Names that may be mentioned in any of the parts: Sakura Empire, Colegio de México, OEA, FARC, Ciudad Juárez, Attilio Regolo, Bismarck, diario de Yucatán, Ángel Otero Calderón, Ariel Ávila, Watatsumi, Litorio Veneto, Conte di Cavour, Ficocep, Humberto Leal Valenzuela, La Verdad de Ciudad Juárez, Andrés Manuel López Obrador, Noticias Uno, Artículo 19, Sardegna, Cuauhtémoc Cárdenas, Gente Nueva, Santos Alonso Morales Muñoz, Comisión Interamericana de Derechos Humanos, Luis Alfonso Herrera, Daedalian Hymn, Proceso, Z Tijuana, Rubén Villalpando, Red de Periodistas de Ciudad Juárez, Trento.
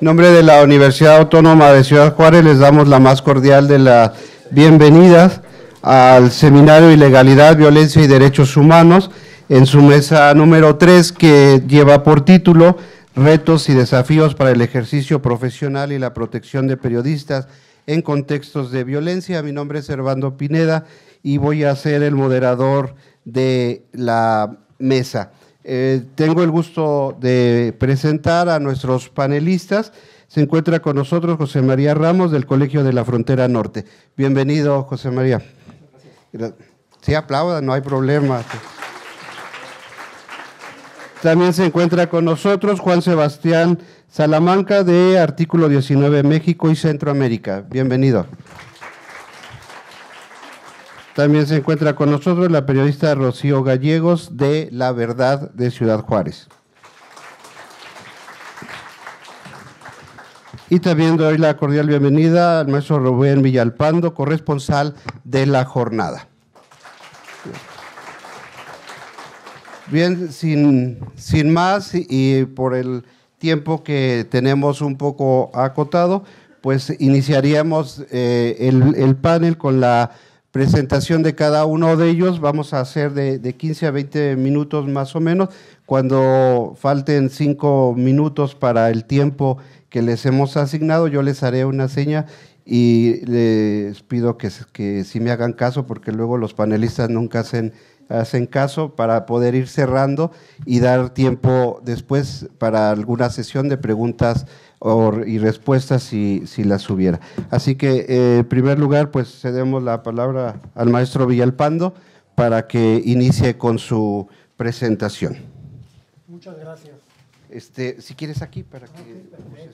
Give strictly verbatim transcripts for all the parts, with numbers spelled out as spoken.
En nombre de la Universidad Autónoma de Ciudad Juárez les damos la más cordial de las bienvenidas al Seminario Ilegalidad, Violencia y Derechos Humanos en su mesa número tres, que lleva por título Retos y desafíos para el ejercicio profesional y la protección de periodistas en contextos de violencia. Mi nombre es Servando Pineda y voy a ser el moderador de la mesa. Eh, tengo el gusto de presentar a nuestros panelistas. Se encuentra con nosotros José María Ramos, del Colegio de la Frontera Norte. Bienvenido, José María. Gracias. Sí, aplauda, no hay problema. También se encuentra con nosotros Juan Sebastián Salamanca, de Artículo diecinueve México y Centroamérica. Bienvenido. También se encuentra con nosotros la periodista Rocío Gallegos, de La Verdad de Ciudad Juárez. Y también doy la cordial bienvenida al maestro Rubén Villalpando, corresponsal de La Jornada. Bien, sin, sin más y por el tiempo que tenemos un poco acotado, pues iniciaríamos eh, el, el panel con la presentación de cada uno de ellos. Vamos a hacer de, de quince a veinte minutos más o menos, cuando falten cinco minutos para el tiempo que les hemos asignado. Yo les haré una seña y les pido que, que si me hagan caso, porque luego los panelistas nunca hacen, hacen caso, para poder ir cerrando y dar tiempo después para alguna sesión de preguntas y respuestas si, si las hubiera. Así que, eh, en primer lugar, pues cedemos la palabra al maestro Villalpando para que inicie con su presentación. Muchas gracias. Este, si quieres aquí, para que… Okay,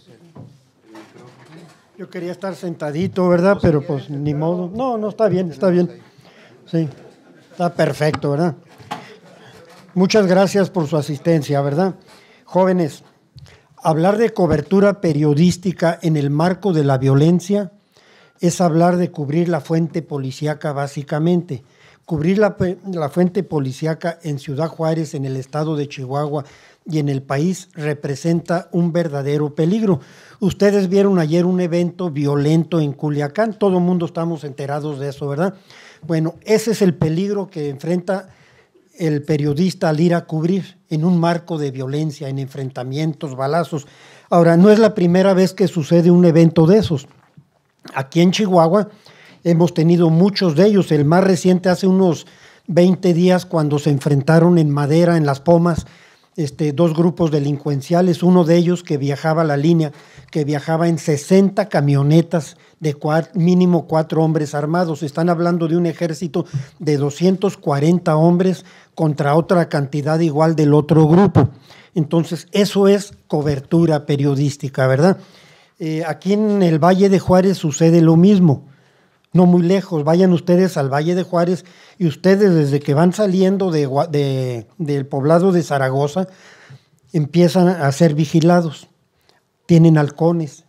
yo quería estar sentadito, ¿verdad? Pero pues ni modo. No, no, está bien, está bien. Sí, está perfecto, ¿verdad? Muchas gracias por su asistencia, ¿verdad? Jóvenes, hablar de cobertura periodística en el marco de la violencia es hablar de cubrir la fuente policíaca básicamente. Cubrir la, la fuente policíaca en Ciudad Juárez, en el estado de Chihuahua y en el país representa un verdadero peligro. Ustedes vieron ayer un evento violento en Culiacán, todo el mundo estamos enterados de eso, ¿verdad? Bueno, ese es el peligro que enfrenta el periodista al ir a cubrir en un marco de violencia, en enfrentamientos, balazos. Ahora, no es la primera vez que sucede un evento de esos. Aquí en Chihuahua hemos tenido muchos de ellos. El más reciente hace unos veinte días, cuando se enfrentaron en Madera, en Las Pomas, este, dos grupos delincuenciales, uno de ellos que viajaba a la línea, que viajaba en sesenta camionetas de cuatro, mínimo cuatro hombres armados. Están hablando de un ejército de doscientos cuarenta hombres contra otra cantidad igual del otro grupo. Entonces, eso es cobertura periodística, ¿verdad? Eh, aquí en el Valle de Juárez sucede lo mismo, no muy lejos. Vayan ustedes al Valle de Juárez y ustedes desde que van saliendo de, de, del poblado de Zaragoza empiezan a ser vigilados. Tienen halcones,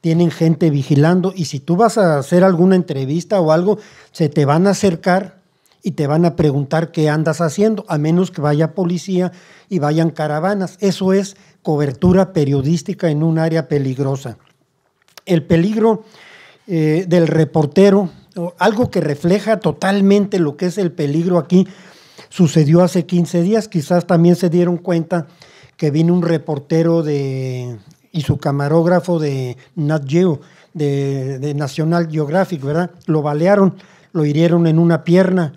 tienen gente vigilando, y si tú vas a hacer alguna entrevista o algo, se te van a acercar y te van a preguntar qué andas haciendo, a menos que vaya policía y vayan caravanas. Eso es cobertura periodística en un área peligrosa. El peligro eh, del reportero, algo que refleja totalmente lo que es el peligro aquí, sucedió hace quince días. Quizás también se dieron cuenta que vino un reportero de… y su camarógrafo de Nat Geo, de, de National Geographic, ¿verdad? Lo balearon, lo hirieron en una pierna,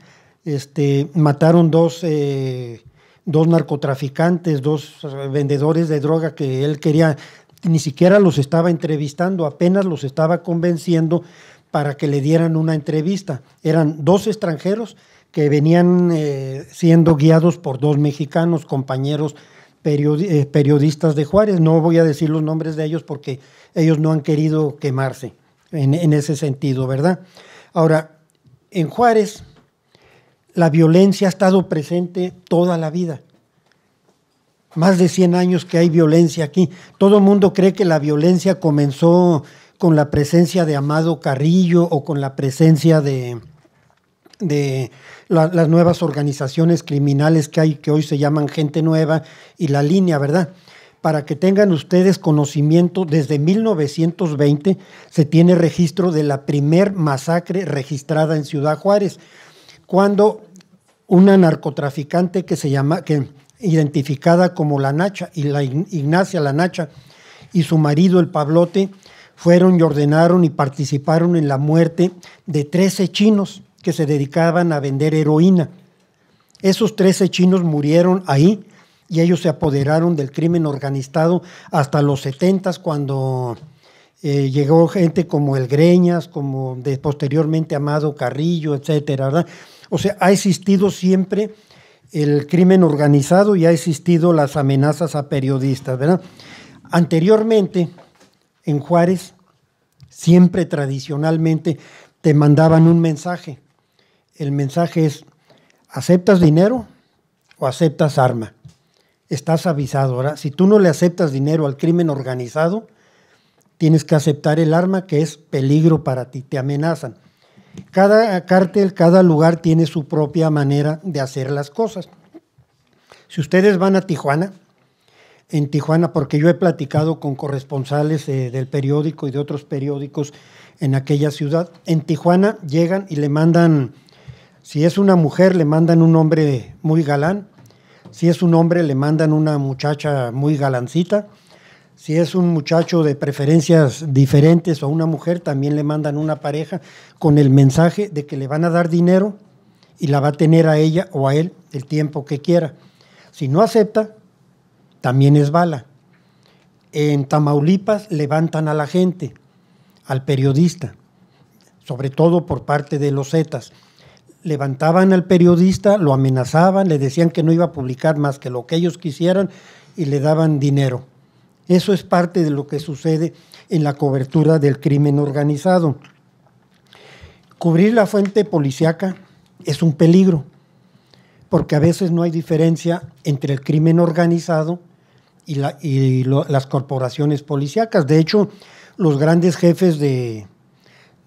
este, mataron dos, eh, dos narcotraficantes, dos vendedores de droga que él quería, ni siquiera los estaba entrevistando, apenas los estaba convenciendo para que le dieran una entrevista. Eran dos extranjeros que venían eh, siendo guiados por dos mexicanos, compañeros periodistas de Juárez. No voy a decir los nombres de ellos porque ellos no han querido quemarse en, en ese sentido, ¿verdad? Ahora, en Juárez la violencia ha estado presente toda la vida. Más de cien años que hay violencia aquí. Todo el mundo cree que la violencia comenzó con la presencia de Amado Carrillo o con la presencia de… de la, las nuevas organizaciones criminales que hay, que hoy se llaman Gente Nueva y La Línea, ¿verdad? para que tengan ustedes conocimiento, desde mil novecientos veinte se tiene registro de la primer masacre registrada en Ciudad Juárez, cuando una narcotraficante que se llama, que, identificada como la Nacha, y la Ignacia la Nacha, y su marido el Pablote, fueron y ordenaron y participaron en la muerte de trece chinos que se dedicaban a vender heroína. Esos trece chinos murieron ahí y ellos se apoderaron del crimen organizado hasta los setentas, cuando eh, llegó gente como el Greñas, como de, posteriormente Amado Carrillo, etcétera, ¿verdad? O sea, ha existido siempre el crimen organizado y ha existido las amenazas a periodistas, ¿verdad? Anteriormente, en Juárez, siempre tradicionalmente te mandaban un mensaje. El mensaje es: ¿aceptas dinero o aceptas arma? Estás avisado, ¿verdad? Si tú no le aceptas dinero al crimen organizado, tienes que aceptar el arma, que es peligro para ti, te amenazan. Cada cártel, cada lugar tiene su propia manera de hacer las cosas. Si ustedes van a Tijuana, en Tijuana, porque yo he platicado con corresponsales eh, del periódico y de otros periódicos en aquella ciudad. En Tijuana llegan y le mandan, si es una mujer, le mandan un hombre muy galán. Si es un hombre, le mandan una muchacha muy galancita. Si es un muchacho de preferencias diferentes o una mujer, también le mandan una pareja con el mensaje de que le van a dar dinero y la va a tener a ella o a él el tiempo que quiera. Si no acepta, también es bala. En Tamaulipas levantan a la gente, al periodista, sobre todo por parte de los Zetas. Levantaban al periodista, lo amenazaban, le decían que no iba a publicar más que lo que ellos quisieran y le daban dinero. Eso es parte de lo que sucede en la cobertura del crimen organizado. Cubrir la fuente policíaca es un peligro, porque a veces no hay diferencia entre el crimen organizado y, la, y lo, las corporaciones policíacas. De hecho, los grandes jefes de,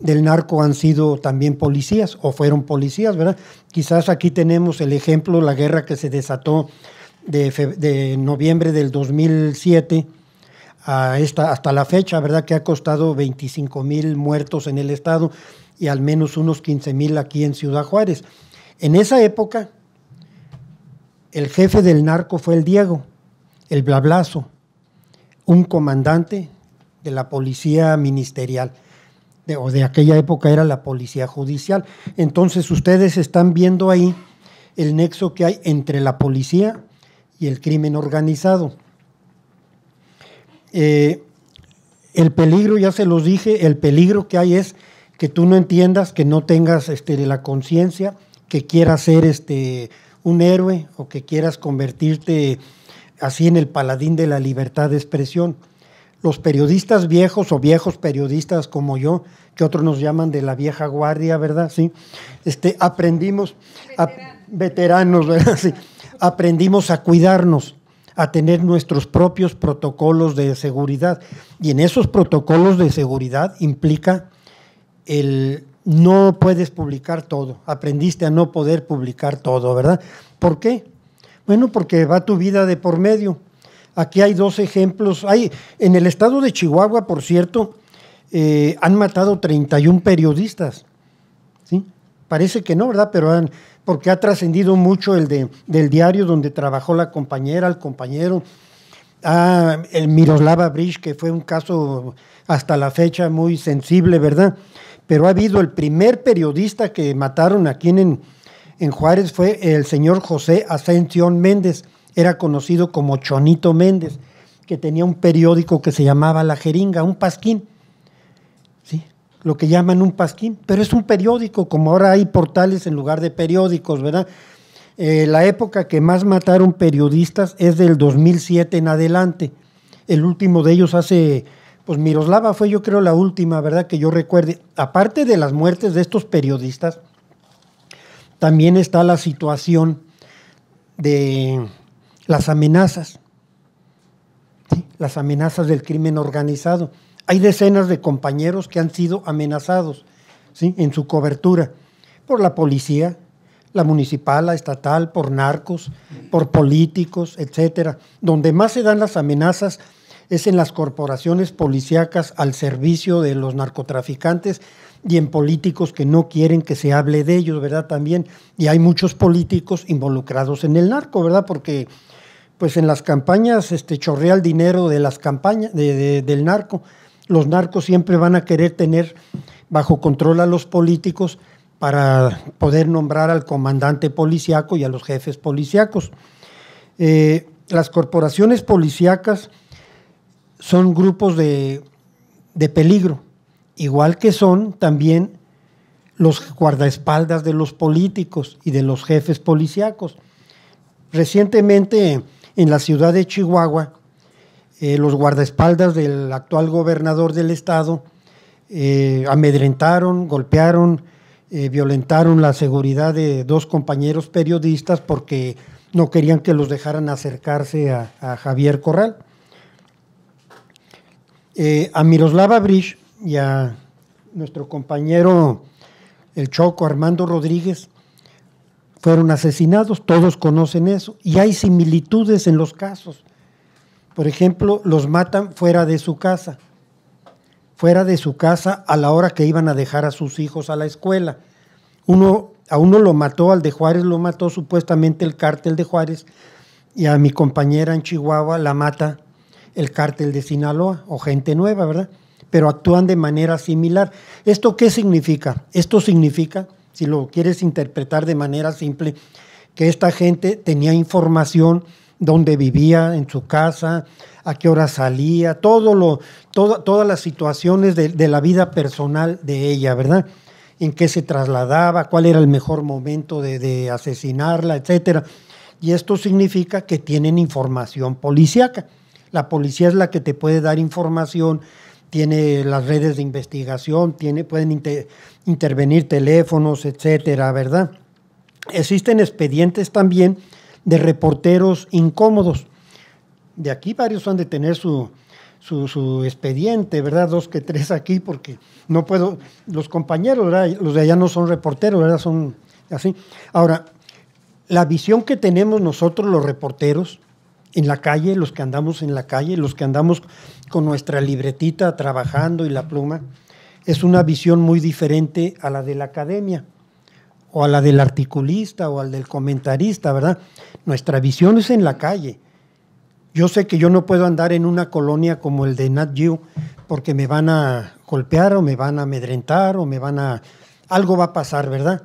del narco han sido también policías o fueron policías, ¿verdad? Quizás aquí tenemos el ejemplo, la guerra que se desató de, fe, de noviembre del dos mil siete a esta, hasta la fecha, ¿verdad? Que ha costado veinticinco mil muertos en el estado y al menos unos quince mil aquí en Ciudad Juárez. En esa época, el jefe del narco fue el Diego, el Blablazo, un comandante de la policía ministerial, de, o de aquella época era la policía judicial. Entonces ustedes están viendo ahí el nexo que hay entre la policía y el crimen organizado. Eh, el peligro, ya se los dije, el peligro que hay es que tú no entiendas, que no tengas este, la conciencia, que quieras ser este, un héroe o que quieras convertirte así en el paladín de la libertad de expresión. Los periodistas viejos o viejos periodistas como yo, que otros nos llaman de la vieja guardia, ¿verdad? Sí. Este, aprendimos, Veterano. a, veteranos, ¿verdad? Sí. Aprendimos a cuidarnos, a tener nuestros propios protocolos de seguridad. Y en esos protocolos de seguridad implica el... no puedes publicar todo, aprendiste a no poder publicar todo, ¿verdad? ¿Por qué? Bueno, porque va tu vida de por medio. Aquí hay dos ejemplos. Hay, en el estado de Chihuahua, por cierto, eh, han matado treinta y un periodistas, ¿sí? Parece que no, ¿verdad? Pero han, porque ha trascendido mucho el de, del diario donde trabajó la compañera, el compañero, ah, el Miroslava Bridge, que fue un caso hasta la fecha muy sensible, ¿verdad? Pero ha habido, el primer periodista que mataron aquí en, en Juárez fue el señor José Ascensión Méndez, era conocido como Chonito Méndez, que tenía un periódico que se llamaba La Jeringa, un pasquín, ¿sí? Lo que llaman un pasquín, pero es un periódico, como ahora hay portales en lugar de periódicos, ¿verdad? Eh, la época que más mataron periodistas es del dos mil siete en adelante, el último de ellos hace... pues Miroslava fue, yo creo, la última, ¿verdad?, que yo recuerde. Aparte de las muertes de estos periodistas, también está la situación de las amenazas, ¿sí? Las amenazas del crimen organizado. Hay decenas de compañeros que han sido amenazados, ¿sí?, en su cobertura por la policía, la municipal, la estatal, por narcos, por políticos, etcétera. Donde más se dan las amenazas es en las corporaciones policíacas al servicio de los narcotraficantes y en políticos que no quieren que se hable de ellos, ¿verdad? También, y hay muchos políticos involucrados en el narco, ¿verdad? Porque pues en las campañas este, chorrea el dinero de las campañas de, de, del narco. Los narcos siempre van a querer tener bajo control a los políticos para poder nombrar al comandante policíaco y a los jefes policíacos. Eh, las corporaciones policíacas son grupos de, de peligro, igual que son también los guardaespaldas de los políticos y de los jefes policíacos. Recientemente, en la ciudad de Chihuahua, eh, los guardaespaldas del actual gobernador del estado eh, amedrentaron, golpearon, eh, violentaron la seguridad de dos compañeros periodistas porque no querían que los dejaran acercarse a, a Javier Corral. Eh, a Miroslava Brich y a nuestro compañero el Choco Armando Rodríguez fueron asesinados, todos conocen eso, y hay similitudes en los casos. Por ejemplo, los matan fuera de su casa, fuera de su casa a la hora que iban a dejar a sus hijos a la escuela. Uno, a uno lo mató, al de Juárez lo mató supuestamente el cártel de Juárez, y a mi compañera en Chihuahua la mata el cártel de Sinaloa o Gente Nueva, ¿verdad? Pero actúan de manera similar. ¿Esto qué significa? Esto significa, si lo quieres interpretar de manera simple, que esta gente tenía información dónde vivía, en su casa, a qué hora salía, todo lo, todo, todas las situaciones de, de la vida personal de ella, ¿verdad? En qué se trasladaba, cuál era el mejor momento de, de asesinarla, etcétera. Y esto significa que tienen información policíaca. La policía es la que te puede dar información, tiene las redes de investigación, tiene, pueden inter, intervenir teléfonos, etcétera, ¿verdad? Existen expedientes también de reporteros incómodos. De aquí varios han de tener su, su, su expediente, ¿verdad? Dos que tres aquí, porque no puedo… Los compañeros, ¿verdad? Los de allá no son reporteros, ¿verdad? Son así. Ahora, la visión que tenemos nosotros los reporteros en la calle, los que andamos en la calle, los que andamos con nuestra libretita trabajando y la pluma, es una visión muy diferente a la de la academia o a la del articulista o al del comentarista, ¿verdad? Nuestra visión es en la calle. Yo sé que yo no puedo andar en una colonia como el de Nat Geo porque me van a golpear o me van a amedrentar o me van a… algo va a pasar, ¿verdad?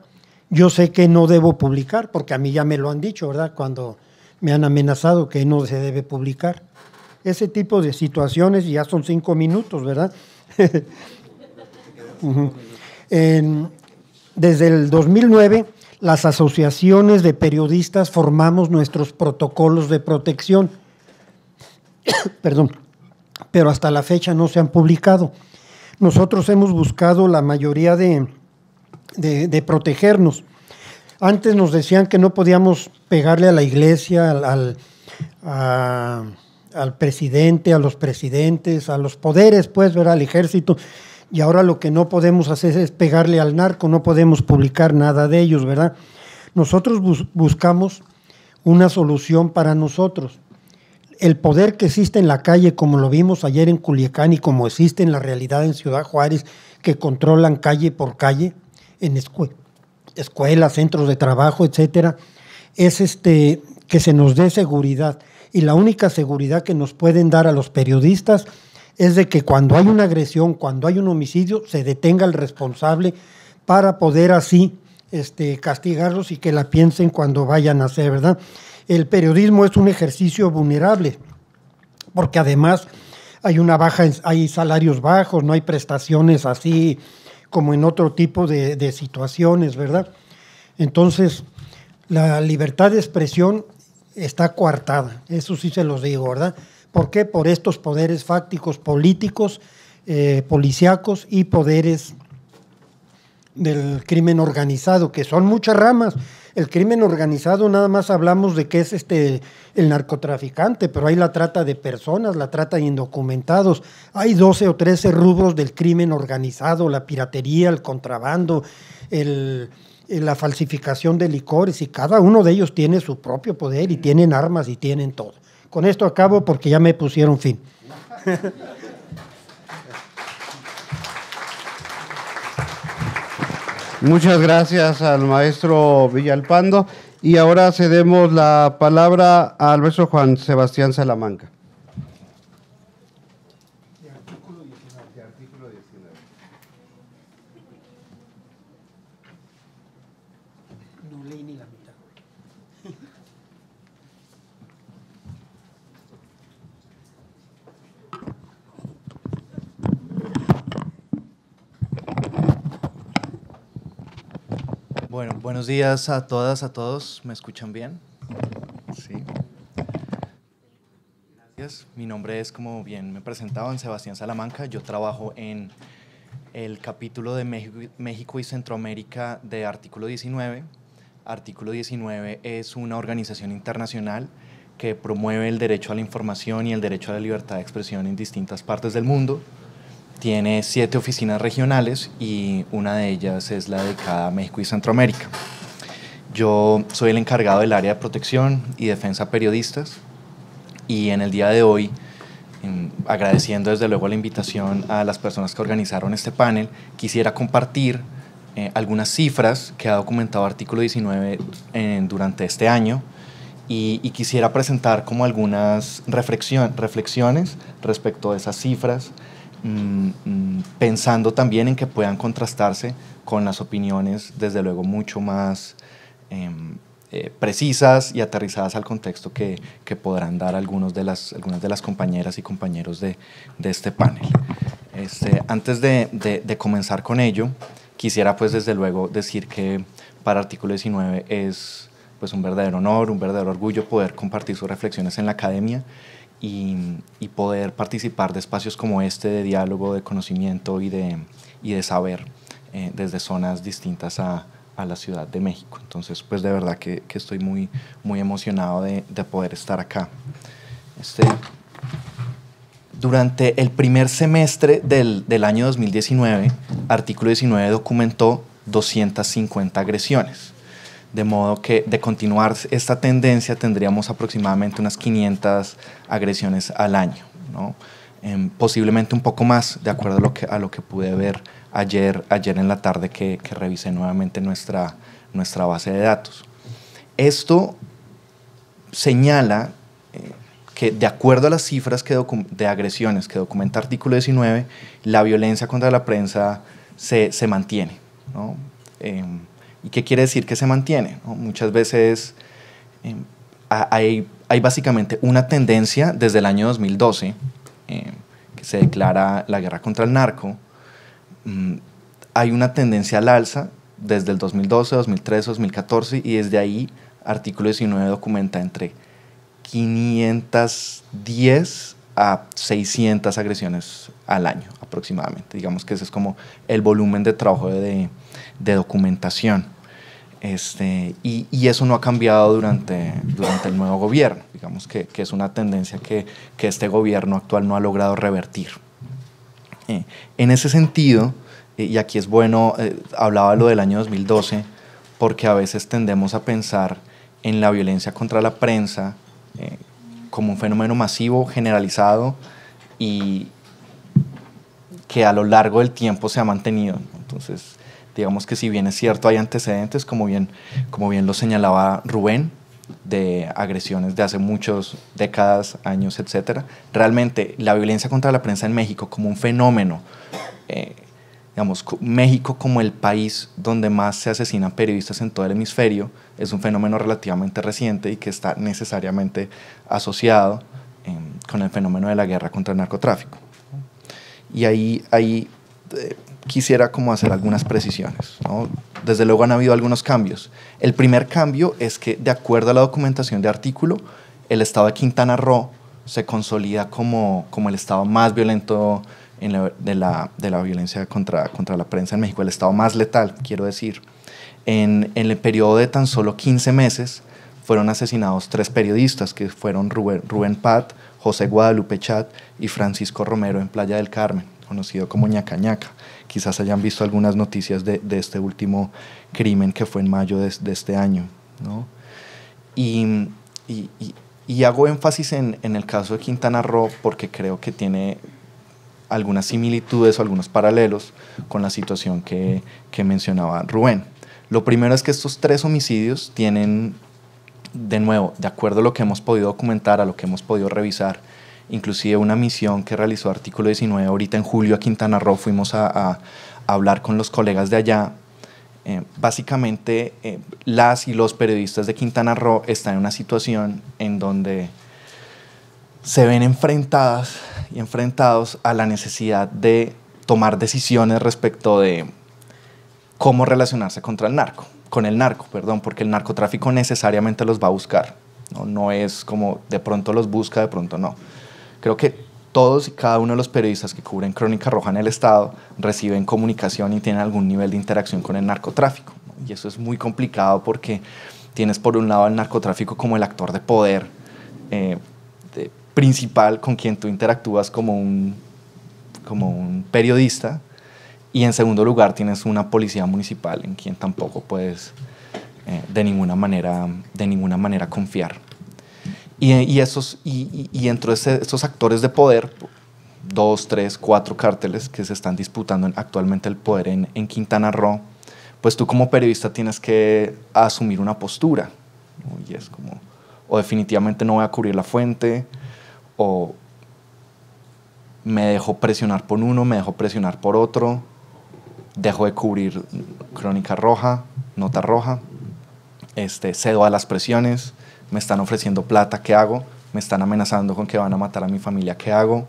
Yo sé que no debo publicar porque a mí ya me lo han dicho, ¿verdad? Cuando… me han amenazado que no se debe publicar. Ese tipo de situaciones, ya son cinco minutos, ¿verdad? uh-huh. en, desde el dos mil nueve, las asociaciones de periodistas formamos nuestros protocolos de protección. Perdón, pero hasta la fecha no se han publicado. Nosotros hemos buscado la mayoría de, de, de protegernos. Antes nos decían que no podíamos pegarle a la iglesia, al, al, a, al presidente, a los presidentes, a los poderes, pues, ¿verdad? Al ejército. Y ahora lo que no podemos hacer es pegarle al narco, no podemos publicar nada de ellos, ¿verdad? Nosotros bus- buscamos una solución para nosotros. El poder que existe en la calle, como lo vimos ayer en Culiacán y como existe en la realidad en Ciudad Juárez, que controlan calle por calle, en escuelas, escuelas, centros de trabajo, etcétera, es este, que se nos dé seguridad. Y la única seguridad que nos pueden dar a los periodistas es de que cuando hay una agresión, cuando hay un homicidio, se detenga al responsable para poder así este, castigarlos y que la piensen cuando vayan a hacer, ¿verdad? El periodismo es un ejercicio vulnerable, porque además hay una baja, hay salarios bajos, no hay prestaciones así como en otro tipo de, de situaciones, ¿verdad? Entonces, la libertad de expresión está coartada, eso sí se los digo, ¿verdad? ¿Por qué? Por estos poderes fácticos, políticos, eh, policíacos y poderes del crimen organizado, que son muchas ramas. El crimen organizado, nada más hablamos de que es este el narcotraficante, pero hay la trata de personas, la trata de indocumentados. Hay doce o trece rubros del crimen organizado: la piratería, el contrabando, el, la falsificación de licores, y cada uno de ellos tiene su propio poder y tienen armas y tienen todo. Con esto acabo porque ya me pusieron fin. Muchas gracias al maestro Villalpando, y ahora cedemos la palabra al maestro Juan Sebastián Salamanca. De artículo diecinueve, de artículo diecinueve. No leí ni la mitad. Bueno, buenos días a todas, a todos. ¿Me escuchan bien? Sí. Gracias. Mi nombre es, como bien me presentaban, Sebastián Salamanca. Yo trabajo en el capítulo de México y Centroamérica de Artículo diecinueve. Artículo diecinueve es una organización internacional que promueve el derecho a la información y el derecho a la libertad de expresión en distintas partes del mundo. Tiene siete oficinas regionales y una de ellas es la dedicada a México y Centroamérica. Yo soy el encargado del área de protección y defensa de periodistas, y en el día de hoy, agradeciendo desde luego la invitación a las personas que organizaron este panel, quisiera compartir eh, algunas cifras que ha documentado Artículo diecinueve eh, durante este año, y, y quisiera presentar como algunas reflexión, reflexiones respecto a esas cifras, pensando también en que puedan contrastarse con las opiniones, desde luego, mucho más eh, eh, precisas y aterrizadas al contexto que, que podrán dar algunos de las, algunas de las compañeras y compañeros de, de este panel. Este, antes de, de, de comenzar con ello, quisiera, pues, desde luego, decir que para Artículo diecinueve es, pues, un verdadero honor, un verdadero orgullo poder compartir sus reflexiones en la academia, Y, y poder participar de espacios como este de diálogo, de conocimiento y de, y de saber eh, desde zonas distintas a, a la Ciudad de México. Entonces, pues de verdad que, que estoy muy, muy emocionado de, de poder estar acá. Este, durante el primer semestre del, del año dos mil diecinueve, Artículo diecinueve documentó doscientas cincuenta agresiones. De modo que, de continuar esta tendencia, tendríamos aproximadamente unas quinientas agresiones al año, ¿no? Eh, posiblemente un poco más, de acuerdo a lo que, a lo que pude ver ayer, ayer en la tarde que, que revisé nuevamente nuestra, nuestra base de datos. Esto señala eh, que, de acuerdo a las cifras que de agresiones que documenta Artículo diecinueve, la violencia contra la prensa se, se mantiene, ¿no? Eh, ¿Y qué quiere decir que se mantiene? ¿No? Muchas veces eh, hay, hay básicamente una tendencia desde el año dos mil doce, eh, que se declara la guerra contra el narco. Mm, hay una tendencia al alza desde el dos mil doce, dos mil trece, dos mil catorce, y desde ahí Artículo diecinueve documenta entre quinientas diez a seiscientas agresiones al año aproximadamente. Digamos que ese es como el volumen de trabajo de, de documentación. Este, y, y eso no ha cambiado durante, durante el nuevo gobierno. Digamos que, que es una tendencia que, que este gobierno actual no ha logrado revertir. Eh, en ese sentido, eh, y aquí es bueno, eh, hablaba lo del año dos mil doce, porque a veces tendemos a pensar en la violencia contra la prensa eh, como un fenómeno masivo, generalizado, y que a lo largo del tiempo se ha mantenido. Entonces, digamos que si bien es cierto, hay antecedentes, como bien, como bien lo señalaba Rubén, de agresiones de hace muchas décadas, años, etcétera. Realmente, la violencia contra la prensa en México como un fenómeno, eh, digamos, México como el país donde más se asesinan periodistas en todo el hemisferio, es un fenómeno relativamente reciente y que está necesariamente asociado eh, con el fenómeno de la guerra contra el narcotráfico. Y ahí, ahí eh, quisiera como hacer algunas precisiones, ¿no? Desde luego han habido algunos cambios. El primer cambio es que, de acuerdo a la documentación de artículo, el estado de Quintana Roo se consolida como, como el estado más violento en la, de, la, de la violencia contra, contra la prensa en México, el estado más letal, quiero decir. en, en el periodo de tan solo quince meses fueron asesinados tres periodistas, que fueron Rubén, Rubén Pat, José Guadalupe Chat y Francisco Romero en Playa del Carmen, conocido como Ñaca Ñaca. Quizás hayan visto algunas noticias de, de este último crimen que fue en mayo de, de este año, ¿no? Y, y, y, y hago énfasis en, en el caso de Quintana Roo porque creo que tiene algunas similitudes o algunos paralelos con la situación que, que mencionaba Rubén. Lo primero es que estos tres homicidios tienen, de nuevo, de acuerdo a lo que hemos podido documentar, a lo que hemos podido revisar, inclusive una misión que realizó Artículo diecinueve ahorita en julio a Quintana Roo, fuimos a, a, a hablar con los colegas de allá. Eh, básicamente eh, las y los periodistas de Quintana Roo están en una situación en donde se ven enfrentadas y enfrentados a la necesidad de tomar decisiones respecto de cómo relacionarse contra el narco, con el narco, perdón, porque el narcotráfico necesariamente los va a buscar, ¿no? No es como de pronto los busca, de pronto no. Creo que todos y cada uno de los periodistas que cubren Crónica Roja en el Estado reciben comunicación y tienen algún nivel de interacción con el narcotráfico, ¿no? Y eso es muy complicado porque tienes por un lado al narcotráfico como el actor de poder eh, de, principal con quien tú interactúas como un, como un periodista, y en segundo lugar tienes una policía municipal en quien tampoco puedes eh, de, ninguna manera, de ninguna manera confiar. Y, y, esos, y, y entre estos actores de poder, dos, tres, cuatro cárteles que se están disputando actualmente el poder en, en Quintana Roo, pues tú como periodista tienes que asumir una postura, ¿no? Y es como, o definitivamente no voy a cubrir la fuente, o me dejo presionar por uno, me dejo presionar por otro, dejo de cubrir Crónica Roja, Nota Roja, este, cedo a las presiones. Me están ofreciendo plata, ¿qué hago? Me están amenazando con que van a matar a mi familia, ¿qué hago?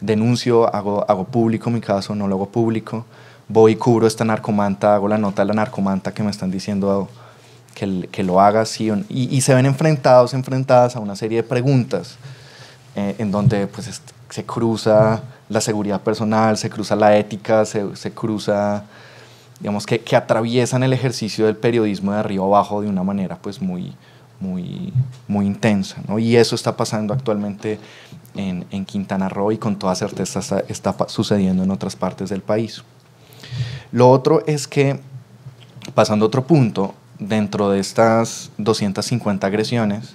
Denuncio, hago, hago público mi caso, no lo hago público. Voy y cubro esta narcomanta, hago la nota de la narcomanta que me están diciendo que, que lo haga, sí. Y, y se ven enfrentados, enfrentadas a una serie de preguntas eh, en donde pues, se cruza la seguridad personal, se cruza la ética, se, se cruza, digamos, que, que atraviesan el ejercicio del periodismo de arriba abajo de una manera pues muy... Muy, muy intensa, ¿no? Y eso está pasando actualmente en, en Quintana Roo y con toda certeza está, está sucediendo en otras partes del país. Lo otro es que, pasando a otro punto, dentro de estas doscientas cincuenta agresiones,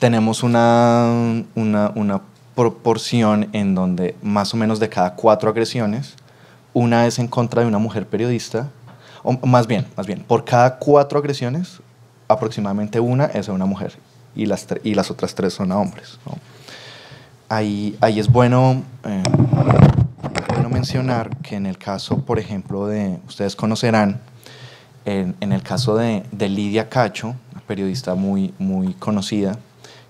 tenemos una, una, una proporción en donde más o menos de cada cuatro agresiones, una es en contra de una mujer periodista, o más bien, más bien, por cada cuatro agresiones, aproximadamente una es a una mujer y las, y las otras tres son a hombres, ¿no? Ahí, ahí es bueno, eh, bueno mencionar que en el caso, por ejemplo, de, ustedes conocerán, en, en el caso de, de Lidia Cacho, una periodista muy, muy conocida,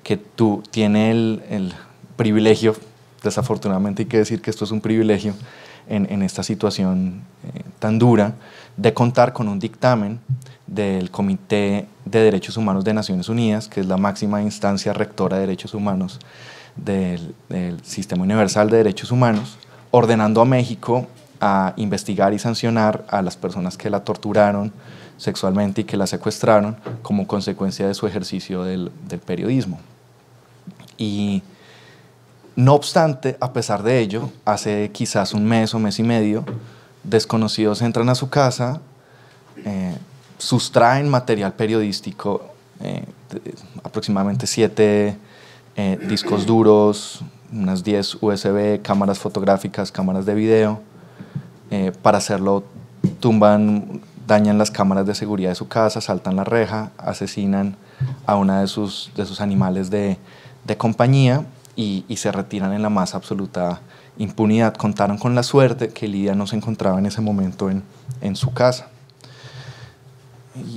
que tú, tiene el, el privilegio, desafortunadamente hay que decir que esto es un privilegio, en, en esta situación eh, tan dura, de contar con un dictamen del Comité de Derechos Humanos de Naciones Unidas, que es la máxima instancia rectora de derechos humanos del, del Sistema Universal de Derechos Humanos, ordenando a México a investigar y sancionar a las personas que la torturaron sexualmente y que la secuestraron como consecuencia de su ejercicio del, del periodismo. Y no obstante, a pesar de ello, hace quizás un mes o mes y medio, desconocidos entran a su casa, eh, sustraen material periodístico, eh, de, aproximadamente siete eh, discos duros, unas diez U S B, cámaras fotográficas, cámaras de video. Eh, para hacerlo tumban, dañan las cámaras de seguridad de su casa, saltan la reja, asesinan a una de sus, de sus animales de, de compañía y, y se retiran en la más absoluta impunidad. Contaron con la suerte que Lidia no se encontraba en ese momento en, en su casa.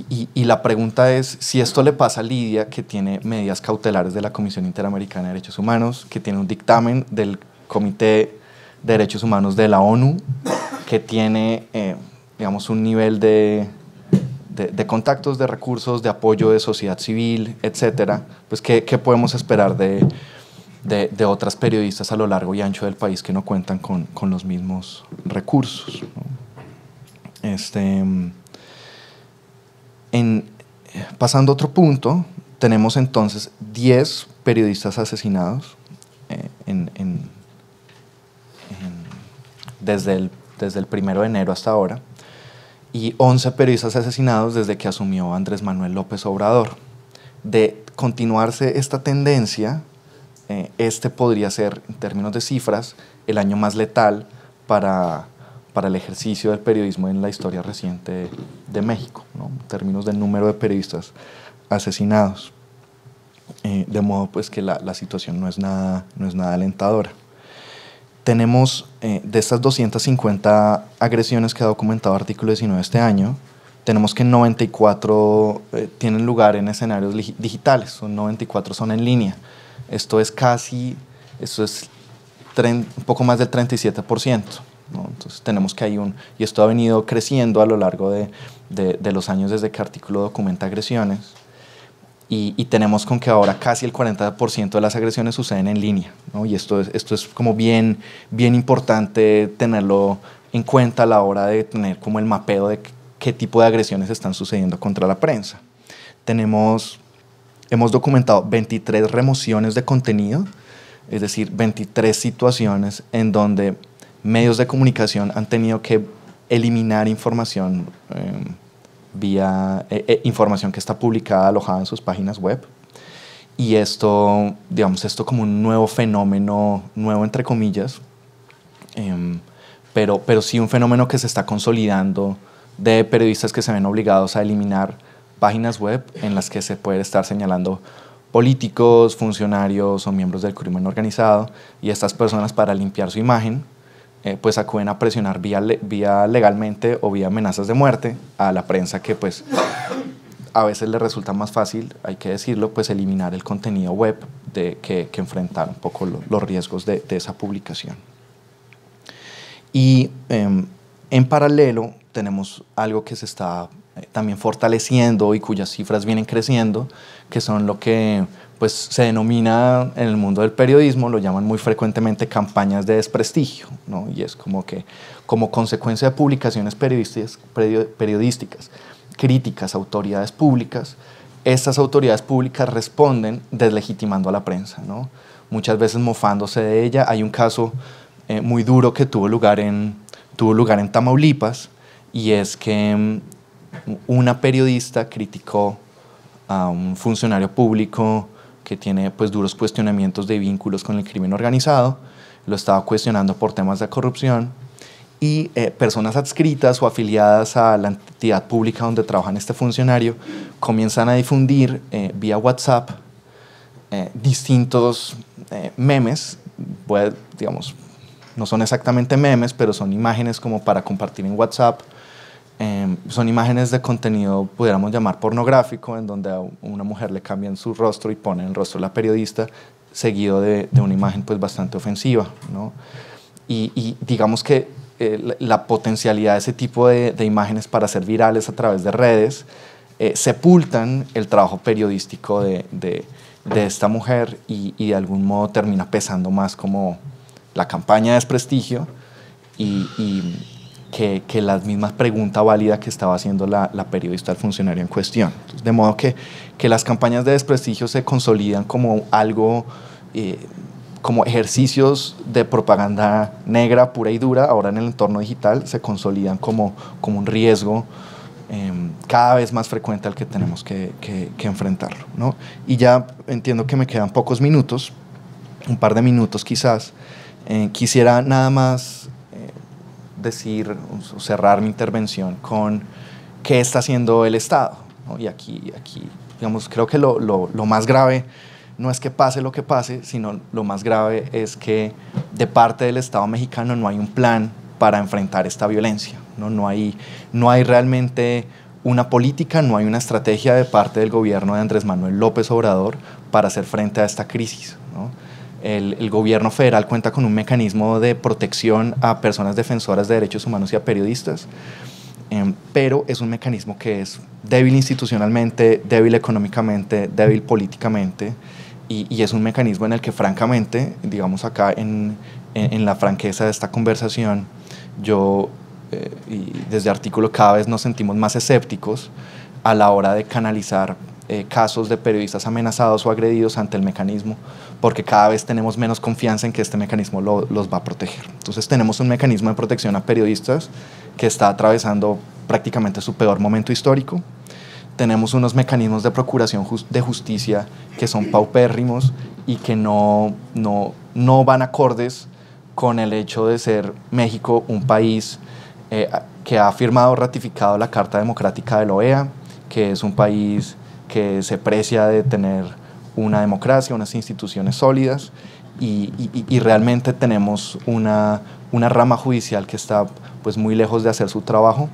Y, y la pregunta es, si esto le pasa a Lidia, que tiene medidas cautelares de la Comisión Interamericana de Derechos Humanos, que tiene un dictamen del Comité de Derechos Humanos de la ONU, que tiene, eh, digamos, un nivel de, de, de contactos, de recursos, de apoyo de sociedad civil, etcétera, pues ¿qué, qué podemos esperar de, de, de otras periodistas a lo largo y ancho del país que no cuentan con, con los mismos recursos, ¿no? Este... en, pasando a otro punto, tenemos entonces diez periodistas asesinados eh, en, en, en, desde, el, desde el primero de enero hasta ahora, y once periodistas asesinados desde que asumió Andrés Manuel López Obrador. De continuarse esta tendencia, eh, este podría ser, en términos de cifras, el año más letal para, para el ejercicio del periodismo en la historia reciente de México, ¿no? En términos del número de periodistas asesinados. Eh, de modo pues, que la, la situación no es nada, no es nada alentadora. Tenemos, eh, de estas doscientas cincuenta agresiones que ha documentado Artículo diecinueve este año, tenemos que noventa y cuatro eh, tienen lugar en escenarios digitales, son noventa y cuatro son en línea. Esto es casi, esto es un poco más del treinta y siete por ciento. ¿No? Entonces tenemos que hay un, y esto ha venido creciendo a lo largo de, de, de los años desde que Artículo documenta agresiones. Y, y tenemos con que ahora casi el cuarenta por ciento de las agresiones suceden en línea, ¿no? Y esto es, esto es como bien, bien importante tenerlo en cuenta a la hora de tener como el mapeo de qué tipo de agresiones están sucediendo contra la prensa. Tenemos, hemos documentado veintitrés remociones de contenido, es decir, veintitrés situaciones en donde medios de comunicación han tenido que eliminar información eh, vía eh, información que está publicada, alojada en sus páginas web. Y esto, digamos, esto como un nuevo fenómeno, nuevo entre comillas, eh, pero, pero sí un fenómeno que se está consolidando de periodistas que se ven obligados a eliminar páginas web en las que se puede estar señalando políticos, funcionarios o miembros del crimen organizado, y estas personas, para limpiar su imagen, Eh, pues acuden a presionar vía, vía legalmente o vía amenazas de muerte a la prensa, que pues a veces le resulta más fácil, hay que decirlo, pues eliminar el contenido web de, que, que enfrentar un poco lo, los riesgos de, de esa publicación. Y eh, en paralelo tenemos algo que se está eh, también fortaleciendo y cuyas cifras vienen creciendo, que son lo que pues se denomina en el mundo del periodismo, lo llaman muy frecuentemente campañas de desprestigio, ¿no? Y es como que como consecuencia de publicaciones periodísticas, críticas a autoridades públicas, estas autoridades públicas responden deslegitimando a la prensa, ¿no? Muchas veces mofándose de ella. Hay un caso eh, muy duro que tuvo lugar, en, tuvo lugar en Tamaulipas, y es que una periodista criticó a un funcionario público que tiene pues duros cuestionamientos de vínculos con el crimen organizado, lo estaba cuestionando por temas de corrupción, y eh, personas adscritas o afiliadas a la entidad pública donde trabajan este funcionario comienzan a difundir eh, vía WhatsApp eh, distintos eh, memes, pues, digamos, no son exactamente memes, pero son imágenes como para compartir en WhatsApp. Eh, son imágenes de contenido, pudiéramos llamar pornográfico, en donde a una mujer le cambian su rostro y ponen el rostro de la periodista, seguido de, de una imagen pues bastante ofensiva, ¿no? Y, y digamos que eh, la, la potencialidad de ese tipo de, de imágenes para ser virales a través de redes eh, sepultan el trabajo periodístico de, de, de esta mujer, y, y de algún modo termina pesando más como la campaña de desprestigio y... y Que, que la misma pregunta válida que estaba haciendo la, la periodista al funcionario en cuestión. Entonces, de modo que, que las campañas de desprestigio se consolidan como algo, eh, como ejercicios de propaganda negra, pura y dura, ahora en el entorno digital se consolidan como, como un riesgo eh, cada vez más frecuente al que tenemos que, que, que enfrentarlo, ¿no? Y ya entiendo que me quedan pocos minutos, un par de minutos quizás. Eh, quisiera nada más decir o cerrar mi intervención con qué está haciendo el Estado, ¿no? Y aquí, aquí digamos, creo que lo, lo, lo más grave no es que pase lo que pase, sino lo más grave es que de parte del Estado mexicano no hay un plan para enfrentar esta violencia, ¿no? No hay, no hay realmente una política, no hay una estrategia de parte del gobierno de Andrés Manuel López Obrador para hacer frente a esta crisis, ¿no? El, el gobierno federal cuenta con un mecanismo de protección a personas defensoras de derechos humanos y a periodistas, eh, pero es un mecanismo que es débil institucionalmente, débil económicamente, débil políticamente, y, y es un mecanismo en el que francamente, digamos acá en, en, en la franqueza de esta conversación, yo eh, y desde Artículo cada vez nos sentimos más escépticos a la hora de canalizar eh, casos de periodistas amenazados o agredidos ante el mecanismo, porque cada vez tenemos menos confianza en que este mecanismo lo, los va a proteger. Entonces tenemos un mecanismo de protección a periodistas que está atravesando prácticamente su peor momento histórico. Tenemos unos mecanismos de procuración just, de justicia que son paupérrimos y que no, no, no van acordes con el hecho de ser México un país eh, que ha firmado o ratificado la Carta Democrática de la O E A, que es un país que se precia de tener una democracia, unas instituciones sólidas, y, y, y realmente tenemos una, una rama judicial que está pues, muy lejos de hacer su trabajo,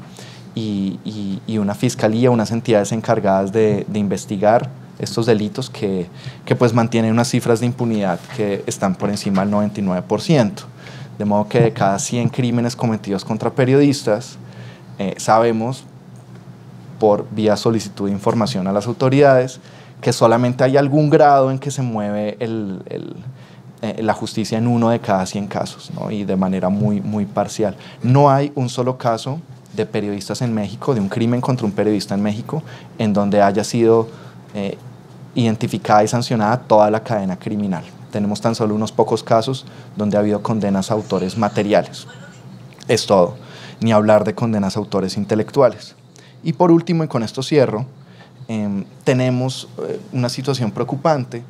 y, y, y una fiscalía, unas entidades encargadas de, de investigar estos delitos que, que pues, mantienen unas cifras de impunidad que están por encima del noventa y nueve por ciento. De modo que de cada cien crímenes cometidos contra periodistas, eh, sabemos por vía solicitud de información a las autoridades que solamente hay algún grado en que se mueve el, el, eh, la justicia en uno de cada cien casos, ¿no? Y de manera muy, muy parcial. No hay un solo caso de periodistas en México, de un crimen contra un periodista en México, en donde haya sido eh, identificada y sancionada toda la cadena criminal. Tenemos tan solo unos pocos casos donde ha habido condenas a autores materiales. Es todo, ni hablar de condenas a autores intelectuales. Y por último, y con esto cierro, eh, tenemos eh, una situación preocupante,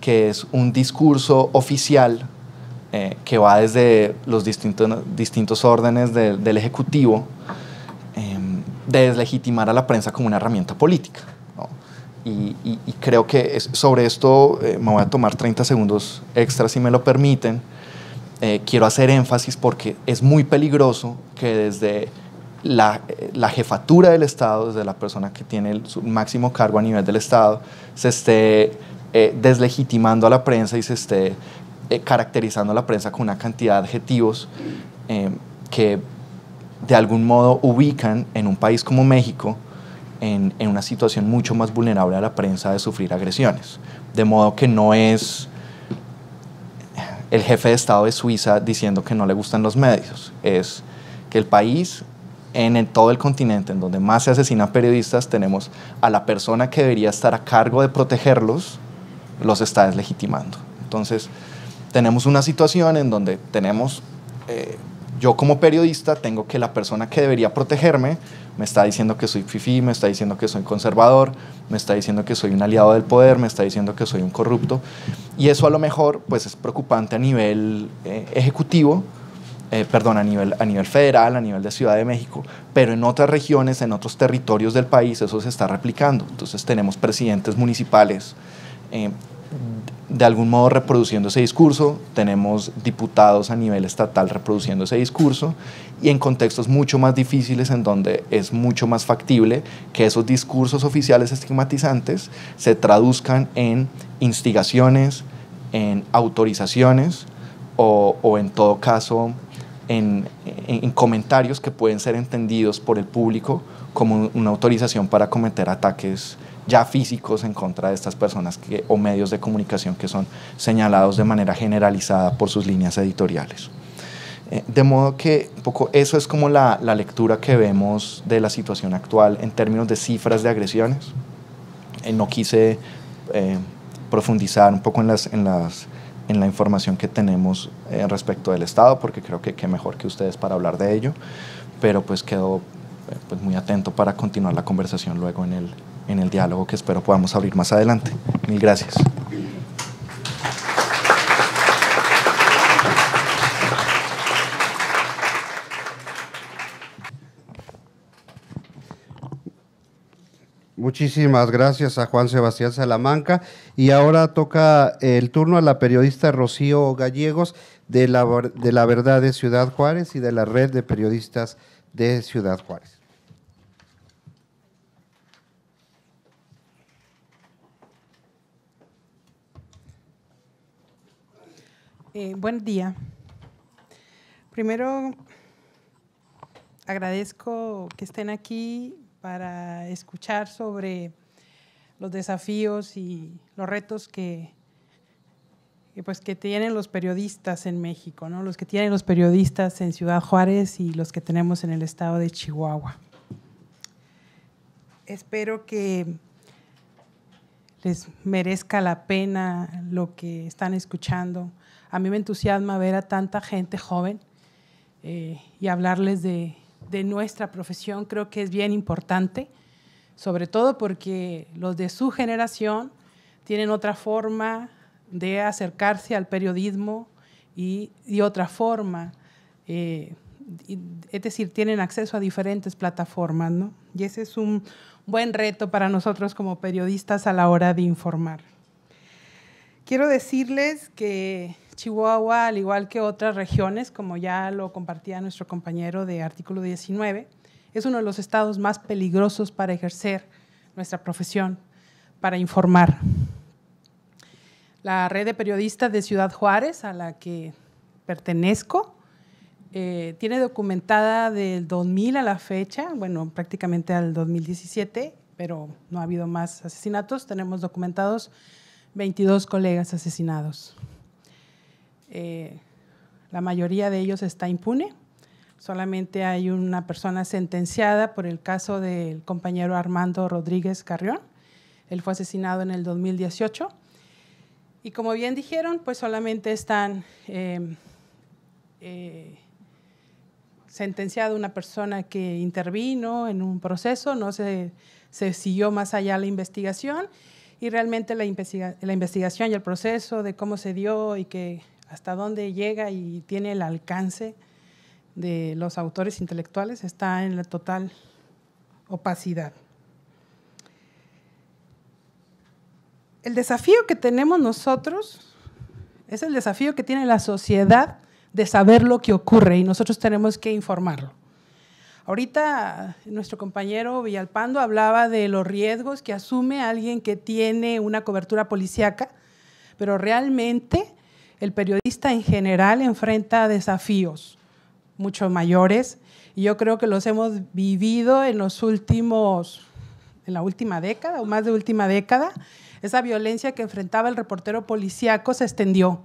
que es un discurso oficial eh, que va desde los distintos, distintos órdenes de, del Ejecutivo eh, de deslegitimar a la prensa como una herramienta política. Y, y, y creo que es, sobre esto eh, me voy a tomar treinta segundos extra si me lo permiten. Eh, quiero hacer énfasis porque es muy peligroso que desde la, la jefatura del Estado, desde la persona que tiene el su máximo cargo a nivel del Estado, se esté eh, deslegitimando a la prensa y se esté eh, caracterizando a la prensa con una cantidad de adjetivos eh, que de algún modo ubican en un país como México En, en una situación mucho más vulnerable a la prensa de sufrir agresiones. De modo que no es el jefe de Estado de Suiza diciendo que no le gustan los medios, es que el país, en el, todo el continente en donde más se asesinan periodistas, tenemos a la persona que debería estar a cargo de protegerlos, los está deslegitimando. Entonces, tenemos una situación en donde tenemos... Eh, yo como periodista tengo que la persona que debería protegerme me está diciendo que soy fifí, me está diciendo que soy conservador, me está diciendo que soy un aliado del poder, me está diciendo que soy un corrupto. Y eso a lo mejor pues, es preocupante a nivel eh, ejecutivo, eh, perdón, a nivel, a nivel federal, a nivel de Ciudad de México, pero en otras regiones, en otros territorios del país eso se está replicando. Entonces tenemos presidentes municipales eh, de algún modo reproduciendo ese discurso, tenemos diputados a nivel estatal reproduciendo ese discurso, y en contextos mucho más difíciles en donde es mucho más factible que esos discursos oficiales estigmatizantes se traduzcan en instigaciones, en autorizaciones o, o en todo caso en, en, en comentarios que pueden ser entendidos por el público como una autorización para cometer ataques ya físicos en contra de estas personas que, o medios de comunicación que son señalados de manera generalizada por sus líneas editoriales. Eh, de modo que un poco eso es como la, la lectura que vemos de la situación actual en términos de cifras de agresiones. Eh, no quise eh, profundizar un poco en, las, en, las, en la información que tenemos eh, respecto del Estado, porque creo que qué mejor que ustedes para hablar de ello, pero pues quedo pues muy atento para continuar la conversación luego en el, en el diálogo que espero podamos abrir más adelante. Mil gracias. Muchísimas gracias a Juan Sebastián Salamanca, y ahora toca el turno a la periodista Rocío Gallegos de la, de La Verdad de Ciudad Juárez y de la Red de Periodistas de Ciudad Juárez. Eh, buen día. Primero, agradezco que estén aquí para escuchar sobre los desafíos y los retos que, que, pues, que tienen los periodistas en México, ¿no? Los que tienen los periodistas en Ciudad Juárez y los que tenemos en el estado de Chihuahua. espero que les merezca la pena lo que están escuchando. A mí me entusiasma ver a tanta gente joven eh, y hablarles de, de nuestra profesión. Creo que es bien importante, sobre todo porque los de su generación tienen otra forma de acercarse al periodismo y, y otra forma, eh, y, es decir, tienen acceso a diferentes plataformas, ¿no? Y ese es un buen reto para nosotros como periodistas a la hora de informar. Quiero decirles que Chihuahua, al igual que otras regiones, como ya lo compartía nuestro compañero de Artículo diecinueve, es uno de los estados más peligrosos para ejercer nuestra profesión, para informar. La Red de Periodistas de Ciudad Juárez, a la que pertenezco, eh, tiene documentada del dos mil a la fecha, bueno, prácticamente al dos mil diecisiete, pero no ha habido más asesinatos. Tenemos documentados veintidós colegas asesinados. Eh, la mayoría de ellos está impune. Solamente hay una persona sentenciada por el caso del compañero Armando Rodríguez Carrión. Él fue asesinado en el dos mil dieciocho. Y como bien dijeron, pues solamente están eh, eh, sentenciada una persona que intervino en un proceso, no se, se siguió más allá la investigación, y realmente la, investiga, la investigación y el proceso de cómo se dio y que hasta dónde llega y tiene el alcance de los autores intelectuales está en la total opacidad. El desafío que tenemos nosotros es el desafío que tiene la sociedad de saber lo que ocurre, y nosotros tenemos que informarlo. Ahorita nuestro compañero Villalpando hablaba de los riesgos que asume alguien que tiene una cobertura policíaca, pero realmente el periodista en general enfrenta desafíos mucho mayores, y yo creo que los hemos vivido en los últimos, en la última década o más de última década. Esa violencia que enfrentaba el reportero policíaco se extendió.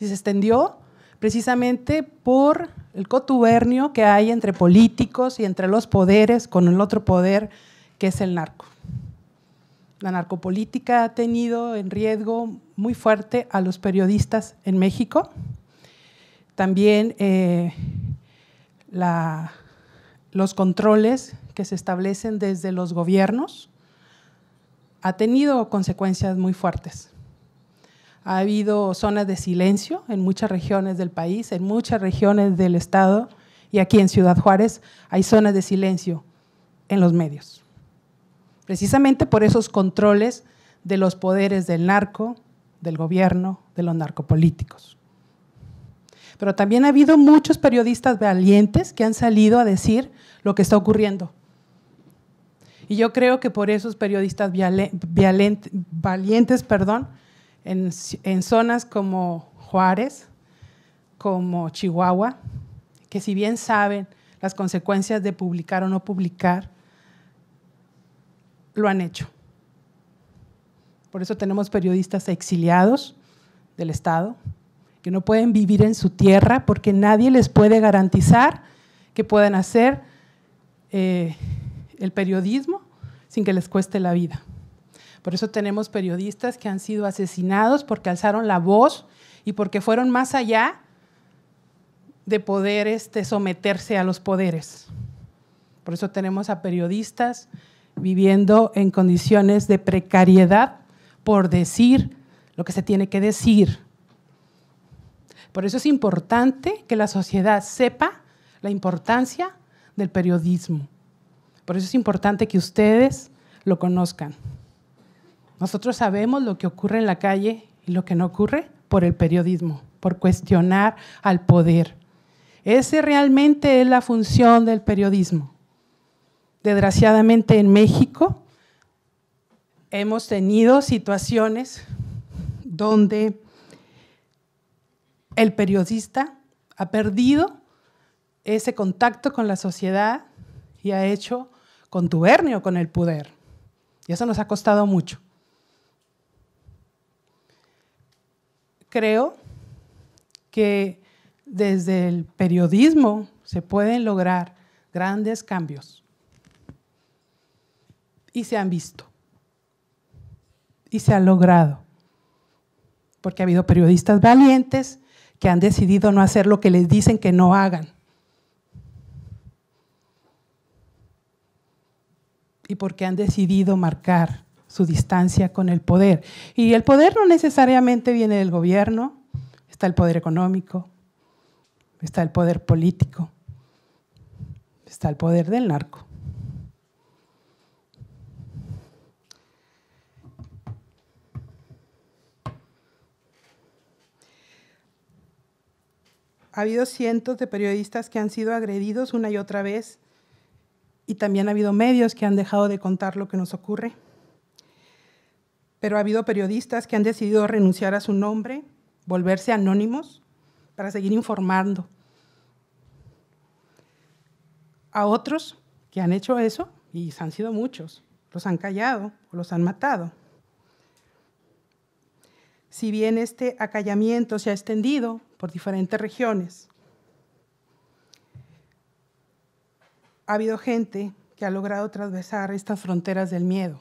Y se extendió precisamente por el contubernio que hay entre políticos y entre los poderes con el otro poder, que es el narco. La narcopolítica ha tenido en riesgo muy fuerte a los periodistas en México. También eh, la, los controles que se establecen desde los gobiernos ha tenido consecuencias muy fuertes. Ha habido zonas de silencio en muchas regiones del país, en muchas regiones del estado, y aquí en Ciudad Juárez hay zonas de silencio en los medios. Precisamente por esos controles de los poderes del narco, del gobierno, de los narcopolíticos. Pero también ha habido muchos periodistas valientes que han salido a decir lo que está ocurriendo. Y yo creo que por esos periodistas violent, valientes, perdón, en, en zonas como Juárez, como Chihuahua, que si bien saben las consecuencias de publicar o no publicar, lo han hecho. Por eso tenemos periodistas exiliados del estado, que no pueden vivir en su tierra porque nadie les puede garantizar que puedan hacer eh, el periodismo sin que les cueste la vida. Por eso tenemos periodistas que han sido asesinados porque alzaron la voz y porque fueron más allá de poder este, someterse a los poderes. Por eso tenemos a periodistas viviendo en condiciones de precariedad por decir lo que se tiene que decir. Por eso es importante que la sociedad sepa la importancia del periodismo. Por eso es importante que ustedes lo conozcan. Nosotros sabemos lo que ocurre en la calle y lo que no ocurre por el periodismo, por cuestionar al poder. Esa realmente es la función del periodismo. Desgraciadamente en México hemos tenido situaciones donde el periodista ha perdido ese contacto con la sociedad y ha hecho contubernio con el poder, y eso nos ha costado mucho. Creo que desde el periodismo se pueden lograr grandes cambios. y se han visto. Y se ha logrado. Porque ha habido periodistas valientes que han decidido no hacer lo que les dicen que no hagan. Y porque han decidido marcar su distancia con el poder. Y el poder no necesariamente viene del gobierno, está el poder económico, está el poder político, está el poder del narco. Ha habido cientos de periodistas que han sido agredidos una y otra vez, y también ha habido medios que han dejado de contar lo que nos ocurre. Pero ha habido periodistas que han decidido renunciar a su nombre, volverse anónimos para seguir informando. A otros que han hecho eso, y han sido muchos, los han callado o los han matado. Si bien este acallamiento se ha extendido por diferentes regiones, ha habido gente que ha logrado atravesar estas fronteras del miedo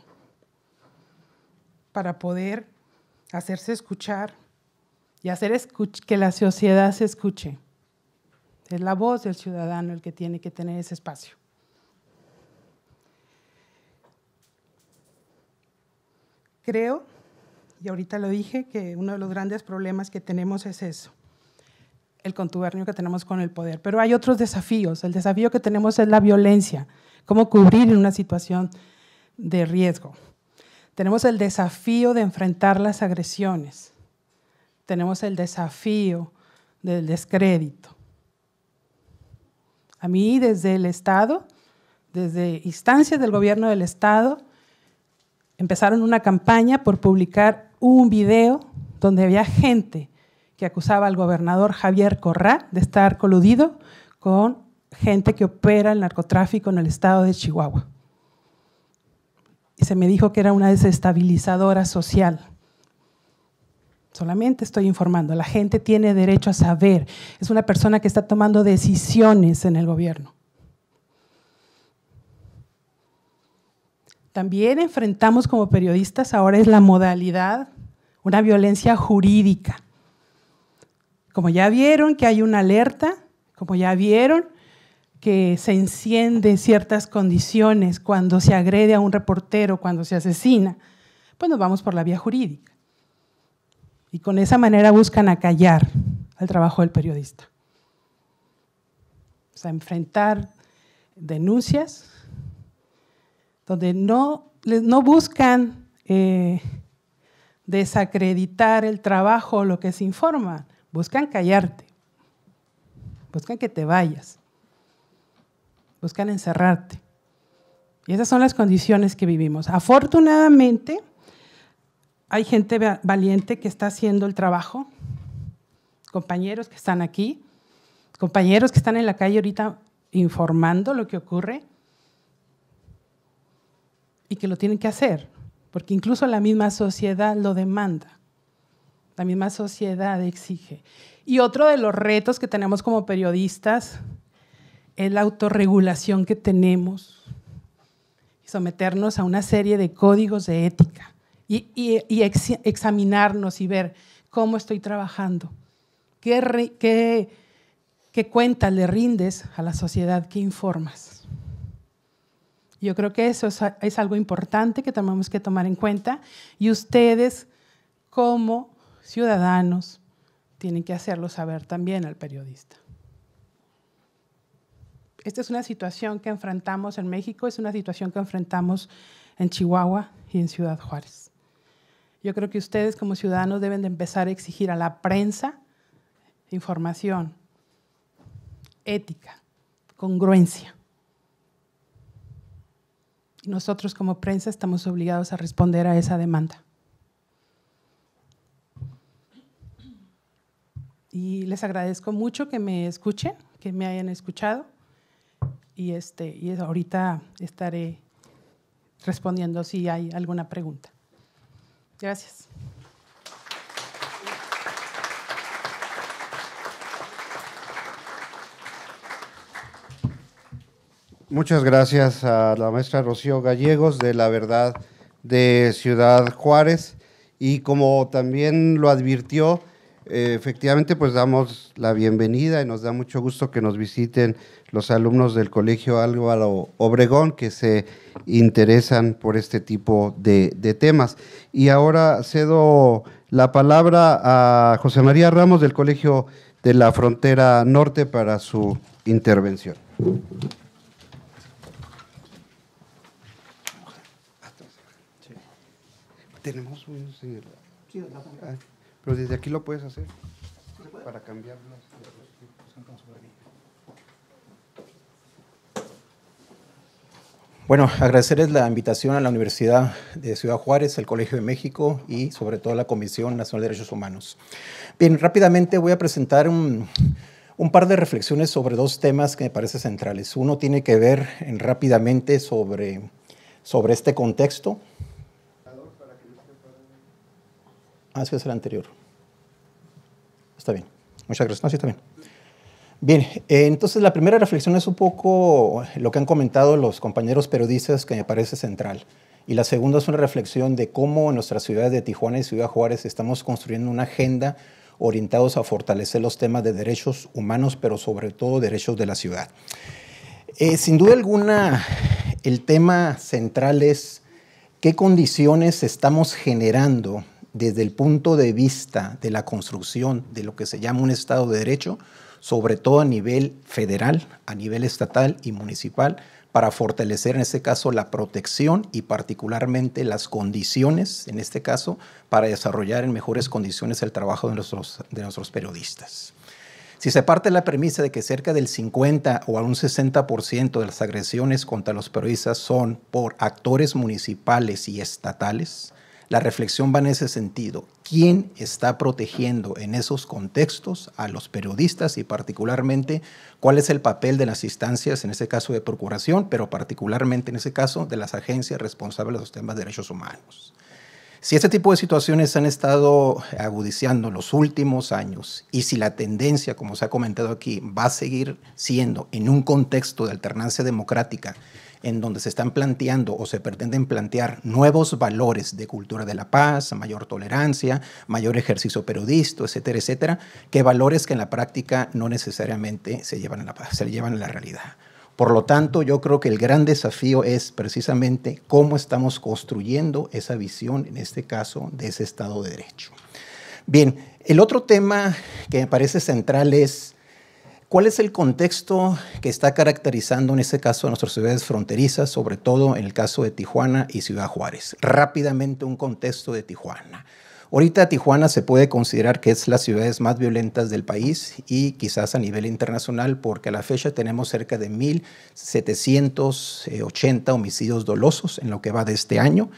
para poder hacerse escuchar y hacer escuch- que la sociedad se escuche. Es la voz del ciudadano el que tiene que tener ese espacio. Creo, y ahorita lo dije, que uno de los grandes problemas que tenemos es eso, el contubernio que tenemos con el poder. Pero hay otros desafíos. El desafío que tenemos es la violencia, cómo cubrir en una situación de riesgo. Tenemos el desafío de enfrentar las agresiones. Tenemos el desafío del descrédito. A mí, desde el Estado, desde instancias del gobierno del Estado, empezaron una campaña por publicar un video donde había gente que acusaba al gobernador Javier Corrá de estar coludido con gente que opera el narcotráfico en el estado de Chihuahua. Y se me dijo que era una desestabilizadora social. Solamente estoy informando, la gente tiene derecho a saber. Es una persona que está tomando decisiones en el gobierno. También enfrentamos como periodistas, ahora es la modalidad, una violencia jurídica. Como ya vieron que hay una alerta, como ya vieron que se encienden ciertas condiciones cuando se agrede a un reportero, cuando se asesina, pues nos vamos por la vía jurídica. Y con esa manera buscan acallar al trabajo del periodista. O sea, enfrentar denuncias donde no, no buscan eh, desacreditar el trabajo o lo que se informa. Buscan callarte, buscan que te vayas, buscan encerrarte. Y esas son las condiciones que vivimos. Afortunadamente, hay gente valiente que está haciendo el trabajo, compañeros que están aquí, compañeros que están en la calle ahorita informando lo que ocurre y que lo tienen que hacer, porque incluso la misma sociedad lo demanda. La misma sociedad exige. Y otro de los retos que tenemos como periodistas es la autorregulación que tenemos y someternos a una serie de códigos de ética y, y, y ex, examinarnos y ver cómo estoy trabajando, qué, re, qué, qué cuentas le rindes a la sociedad que informas. Yo creo que eso es, es algo importante que tenemos que tomar en cuenta y ustedes como ciudadanos tienen que hacerlo saber también al periodista. Esta es una situación que enfrentamos en México, es una situación que enfrentamos en Chihuahua y en Ciudad Juárez. Yo creo que ustedes como ciudadanos deben de empezar a exigir a la prensa información, ética, congruencia. Y nosotros como prensa estamos obligados a responder a esa demanda. Y les agradezco mucho que me escuchen, que me hayan escuchado. Y, este, y ahorita estaré respondiendo si hay alguna pregunta. Gracias. Muchas gracias a la maestra Rocío Gallegos de La Verdad de Ciudad Juárez. Y como también lo advirtió, eh, efectivamente pues damos la bienvenida y nos da mucho gusto que nos visiten los alumnos del Colegio Álvaro Obregón que se interesan por este tipo de, de temas. Y ahora cedo la palabra a José María Ramos del Colegio de la Frontera Norte para su intervención. Tenemos un señor. Sí, pero desde aquí lo puedes hacer. ¿Se puede? Para cambiarlos. Bueno, agradecerles la invitación a la Universidad de Ciudad Juárez, el Colegio de México y sobre todo la Comisión Nacional de Derechos Humanos. Bien, rápidamente voy a presentar un, un par de reflexiones sobre dos temas que me parecen centrales. Uno tiene que ver en, rápidamente sobre, sobre este contexto. Ah, sí, es el anterior. Está bien. Muchas gracias. No, sí, está bien. Bien, eh, entonces la primera reflexión es un poco lo que han comentado los compañeros periodistas que me parece central. Y la segunda es una reflexión de cómo en nuestras ciudades de Tijuana y Ciudad Juárez estamos construyendo una agenda orientados a fortalecer los temas de derechos humanos, pero sobre todo derechos de la ciudad. Eh, sin duda alguna, el tema central es qué condiciones estamos generando desde el punto de vista de la construcción de lo que se llama un Estado de Derecho, sobre todo a nivel federal, a nivel estatal y municipal, para fortalecer en este caso la protección y particularmente las condiciones, en este caso, para desarrollar en mejores condiciones el trabajo de nuestros, de nuestros periodistas. Si se parte la premisa de que cerca del cincuenta o a un sesenta por ciento de las agresiones contra los periodistas son por actores municipales y estatales, la reflexión va en ese sentido. ¿Quién está protegiendo en esos contextos a los periodistas y particularmente cuál es el papel de las instancias, en este caso de procuración, pero particularmente en ese caso de las agencias responsables de los temas de derechos humanos? Si este tipo de situaciones han estado agudizando los últimos años y si la tendencia, como se ha comentado aquí, va a seguir siendo en un contexto de alternancia democrática en donde se están planteando o se pretenden plantear nuevos valores de cultura de la paz, mayor tolerancia, mayor ejercicio periodista, etcétera, etcétera, que valores que en la práctica no necesariamente se llevan a la, se llevan a la realidad. Por lo tanto, yo creo que el gran desafío es precisamente cómo estamos construyendo esa visión, en este caso, de ese Estado de Derecho. Bien, el otro tema que me parece central es ¿cuál es el contexto que está caracterizando en este caso a nuestras ciudades fronterizas, sobre todo en el caso de Tijuana y Ciudad Juárez? Rápidamente un contexto de Tijuana. Ahorita Tijuana se puede considerar que es las ciudades más violentas del país y quizás a nivel internacional porque a la fecha tenemos cerca de mil setecientos ochenta homicidios dolosos en lo que va de este año.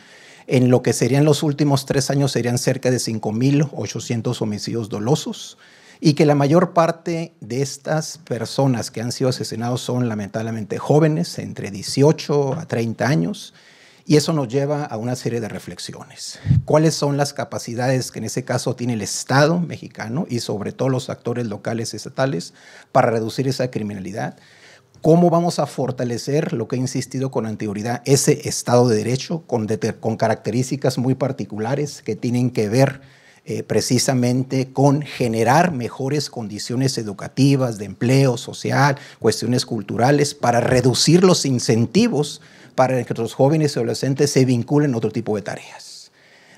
En lo que serían los últimos tres años serían cerca de cinco mil ochocientos homicidios dolosos. Y que la mayor parte de estas personas que han sido asesinados son lamentablemente jóvenes, entre dieciocho a treinta años, y eso nos lleva a una serie de reflexiones. ¿Cuáles son las capacidades que en ese caso tiene el Estado mexicano y sobre todo los actores locales y estatales para reducir esa criminalidad? ¿Cómo vamos a fortalecer lo que he insistido con anterioridad, ese Estado de Derecho con, con características muy particulares que tienen que ver Eh, precisamente con generar mejores condiciones educativas, de empleo social, cuestiones culturales, para reducir los incentivos para que los jóvenes y adolescentes se vinculen a otro tipo de tareas?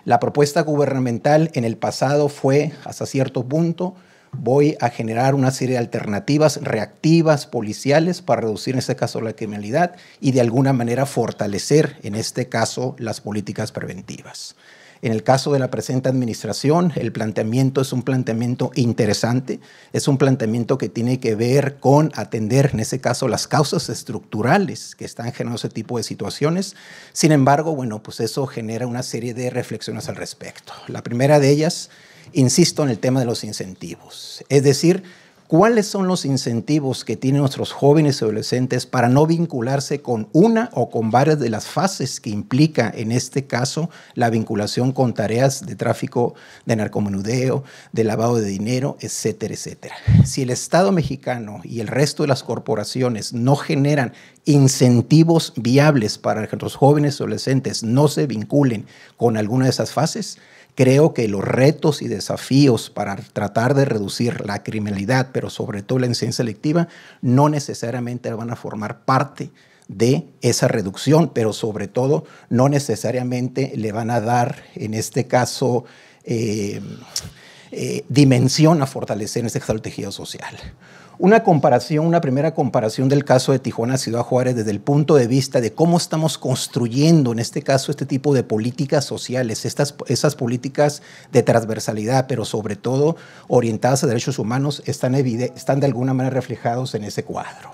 La propuesta gubernamental en el pasado fue, hasta cierto punto, voy a generar una serie de alternativas reactivas, policiales, para reducir en este caso la criminalidad y de alguna manera fortalecer en este caso las políticas preventivas. En el caso de la presente administración, el planteamiento es un planteamiento interesante, es un planteamiento que tiene que ver con atender, en ese caso, las causas estructurales que están generando ese tipo de situaciones. Sin embargo, bueno, pues eso genera una serie de reflexiones al respecto. La primera de ellas, insisto en el tema de los incentivos, es decir, ¿Cuáles son los incentivos que tienen nuestros jóvenes y adolescentes para no vincularse con una o con varias de las fases que implica, en este caso, la vinculación con tareas de tráfico de narcomenudeo, de lavado de dinero, etcétera, etcétera? Si el Estado mexicano y el resto de las corporaciones no generan incentivos viables para que los jóvenes y adolescentes no se vinculen con alguna de esas fases, creo que los retos y desafíos para tratar de reducir la criminalidad, pero sobre todo la incidencia delictiva, no necesariamente van a formar parte de esa reducción, pero sobre todo no necesariamente le van a dar, en este caso, eh, eh, dimensión a fortalecer en este caso el tejido social. Una comparación, una primera comparación del caso de Tijuana, Ciudad Juárez, desde el punto de vista de cómo estamos construyendo, en este caso, este tipo de políticas sociales, estas, esas políticas de transversalidad, pero sobre todo orientadas a derechos humanos, están, están de alguna manera reflejados en ese cuadro.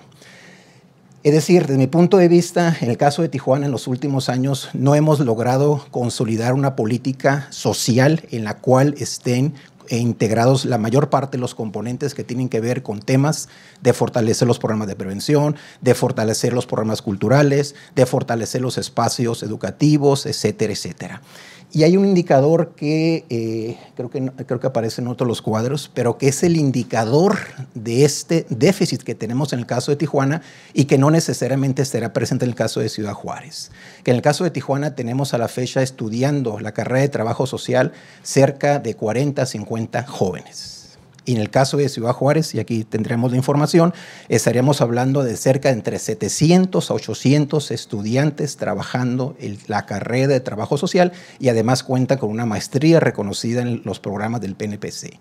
Es decir, desde mi punto de vista, en el caso de Tijuana, en los últimos años no hemos logrado consolidar una política social en la cual estén e integrados la mayor parte de los componentes que tienen que ver con temas de fortalecer los programas de prevención, de fortalecer los programas culturales, de fortalecer los espacios educativos, etcétera, etcétera. Y hay un indicador que, eh, creo que creo que aparece en otros los cuadros, pero que es el indicador de este déficit que tenemos en el caso de Tijuana y que no necesariamente estará presente en el caso de Ciudad Juárez. Que en el caso de Tijuana tenemos a la fecha estudiando la carrera de trabajo social cerca de cuarenta, cincuenta jóvenes. Y en el caso de Ciudad Juárez, y aquí tendremos la información, estaríamos hablando de cerca de entre setecientos a ochocientos estudiantes trabajando en la carrera de trabajo social y además cuenta con una maestría reconocida en los programas del P N P C.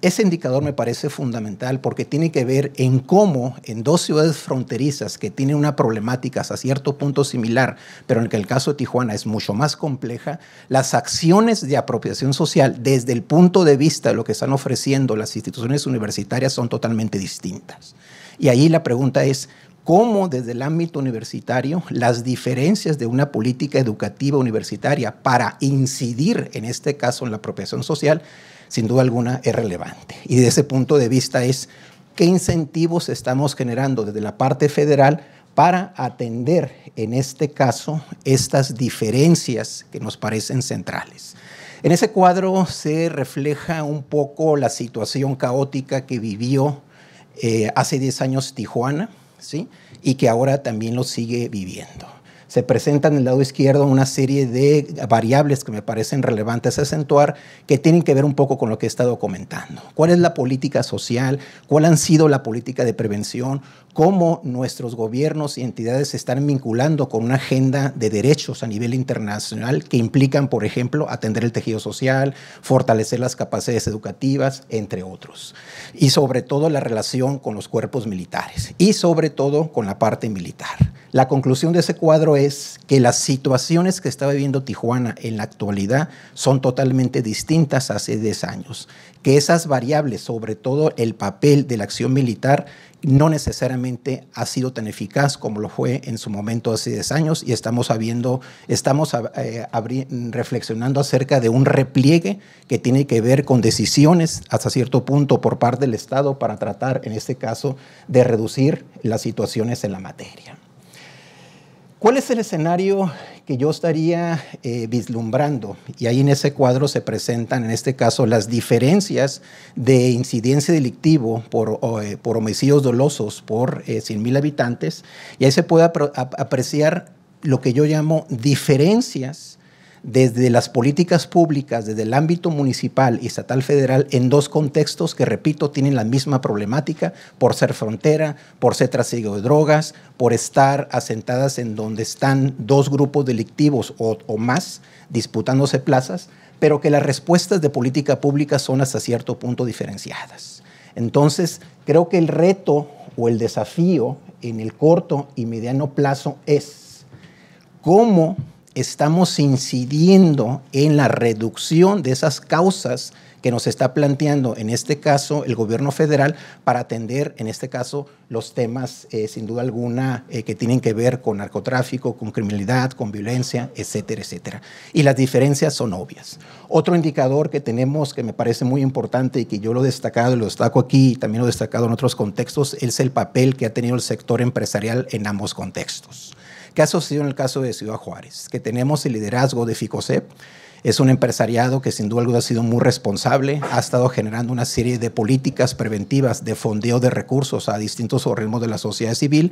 Ese indicador me parece fundamental porque tiene que ver en cómo en dos ciudades fronterizas que tienen una problemática hasta cierto punto similar, pero en el caso de Tijuana es mucho más compleja, las acciones de apropiación social desde el punto de vista de lo que están ofreciendo las instituciones universitarias son totalmente distintas. Y ahí la pregunta es, cómo desde el ámbito universitario las diferencias de una política educativa universitaria para incidir, en este caso en la apropiación social, sin duda alguna es relevante. Y desde ese punto de vista es qué incentivos estamos generando desde la parte federal para atender, en este caso, estas diferencias que nos parecen centrales. En ese cuadro se refleja un poco la situación caótica que vivió eh, hace diez años Tijuana, ¿sí? Y que ahora también lo sigue viviendo. Se presentan en el lado izquierdo una serie de variables que me parecen relevantes acentuar que tienen que ver un poco con lo que he estado comentando. ¿Cuál es la política social? ¿Cuál han sido la política de prevención? ¿Cómo nuestros gobiernos y entidades se están vinculando con una agenda de derechos a nivel internacional que implican, por ejemplo, atender el tejido social, fortalecer las capacidades educativas, entre otros? Y sobre todo la relación con los cuerpos militares y sobre todo con la parte militar. La conclusión de ese cuadro es que las situaciones que está viviendo Tijuana en la actualidad son totalmente distintas hace diez años, que esas variables, sobre todo el papel de la acción militar, no necesariamente ha sido tan eficaz como lo fue en su momento hace diez años y estamos, habiendo, estamos eh, reflexionando acerca de un repliegue que tiene que ver con decisiones hasta cierto punto por parte del Estado para tratar, en este caso, de reducir las situaciones en la materia. ¿Cuál es el escenario que yo estaría eh, vislumbrando? Y ahí en ese cuadro se presentan, en este caso, las diferencias de incidencia delictiva por, eh, por homicidios dolosos por eh, cien mil habitantes. Y ahí se puede ap apreciar lo que yo llamo diferencias desde las políticas públicas, desde el ámbito municipal y estatal federal, en dos contextos que, repito, tienen la misma problemática por ser frontera, por ser trasiego de drogas, por estar asentadas en donde están dos grupos delictivos o, o más disputándose plazas, pero que las respuestas de política pública son hasta cierto punto diferenciadas. Entonces, creo que el reto o el desafío en el corto y mediano plazo es cómo estamos incidiendo en la reducción de esas causas que nos está planteando, en este caso, el gobierno federal para atender, en este caso, los temas, eh, sin duda alguna, eh, que tienen que ver con narcotráfico, con criminalidad, con violencia, etcétera, etcétera. Y las diferencias son obvias. Otro indicador que tenemos que me parece muy importante y que yo lo he destacado, lo destaco aquí, y también lo he destacado en otros contextos, es el papel que ha tenido el sector empresarial en ambos contextos. ¿Qué ha sucedido en el caso de Ciudad Juárez? Que tenemos el liderazgo de Ficocep. Es un empresariado que sin duda alguna ha sido muy responsable, ha estado generando una serie de políticas preventivas de fondeo de recursos a distintos organismos de la sociedad civil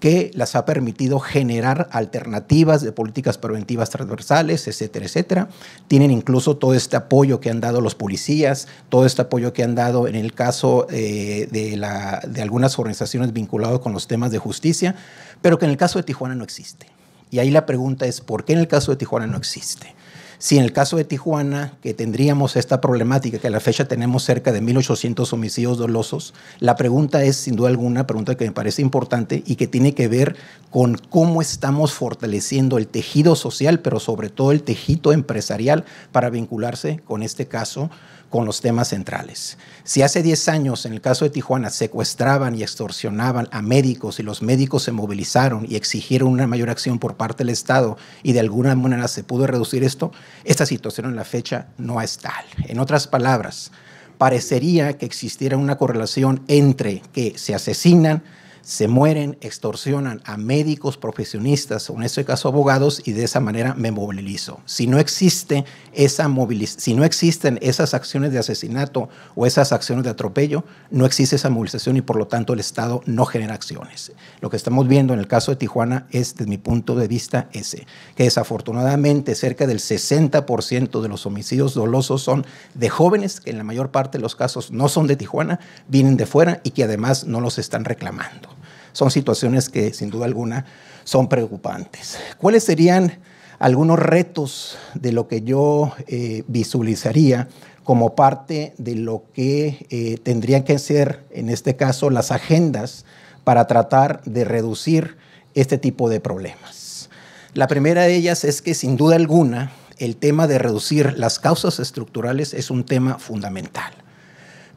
que las ha permitido generar alternativas de políticas preventivas transversales, etcétera, etcétera. Tienen incluso todo este apoyo que han dado los policías, todo este apoyo que han dado en el caso eh, de, la, de algunas organizaciones vinculadas con los temas de justicia, pero que en el caso de Tijuana no existe. Y ahí la pregunta es, ¿por qué en el caso de Tijuana no existe? Si en el caso de Tijuana, que tendríamos esta problemática, que a la fecha tenemos cerca de mil ochocientos homicidios dolosos, la pregunta es, sin duda alguna, pregunta que me parece importante y que tiene que ver con cómo estamos fortaleciendo el tejido social, pero sobre todo el tejido empresarial para vincularse con este caso, con los temas centrales. Si hace diez años, en el caso de Tijuana, secuestraban y extorsionaban a médicos y los médicos se movilizaron y exigieron una mayor acción por parte del Estado y de alguna manera se pudo reducir esto, esta situación en la fecha no es tal. En otras palabras, parecería que existiera una correlación entre que se asesinan, se mueren, extorsionan a médicos, profesionistas, o en este caso abogados, y de esa manera me movilizo. Si no existe esa moviliz si no existen esas acciones de asesinato o esas acciones de atropello, no existe esa movilización y por lo tanto el Estado no genera acciones. Lo que estamos viendo en el caso de Tijuana es, desde mi punto de vista, ese, que desafortunadamente cerca del sesenta por ciento de los homicidios dolosos son de jóvenes, que en la mayor parte de los casos no son de Tijuana, vienen de fuera y que además no los están reclamando. Son situaciones que, sin duda alguna, son preocupantes. ¿Cuáles serían algunos retos de lo que yo eh, visualizaría como parte de lo que eh, tendrían que ser, en este caso, las agendas para tratar de reducir este tipo de problemas? La primera de ellas es que, sin duda alguna, el tema de reducir las causas estructurales es un tema fundamental.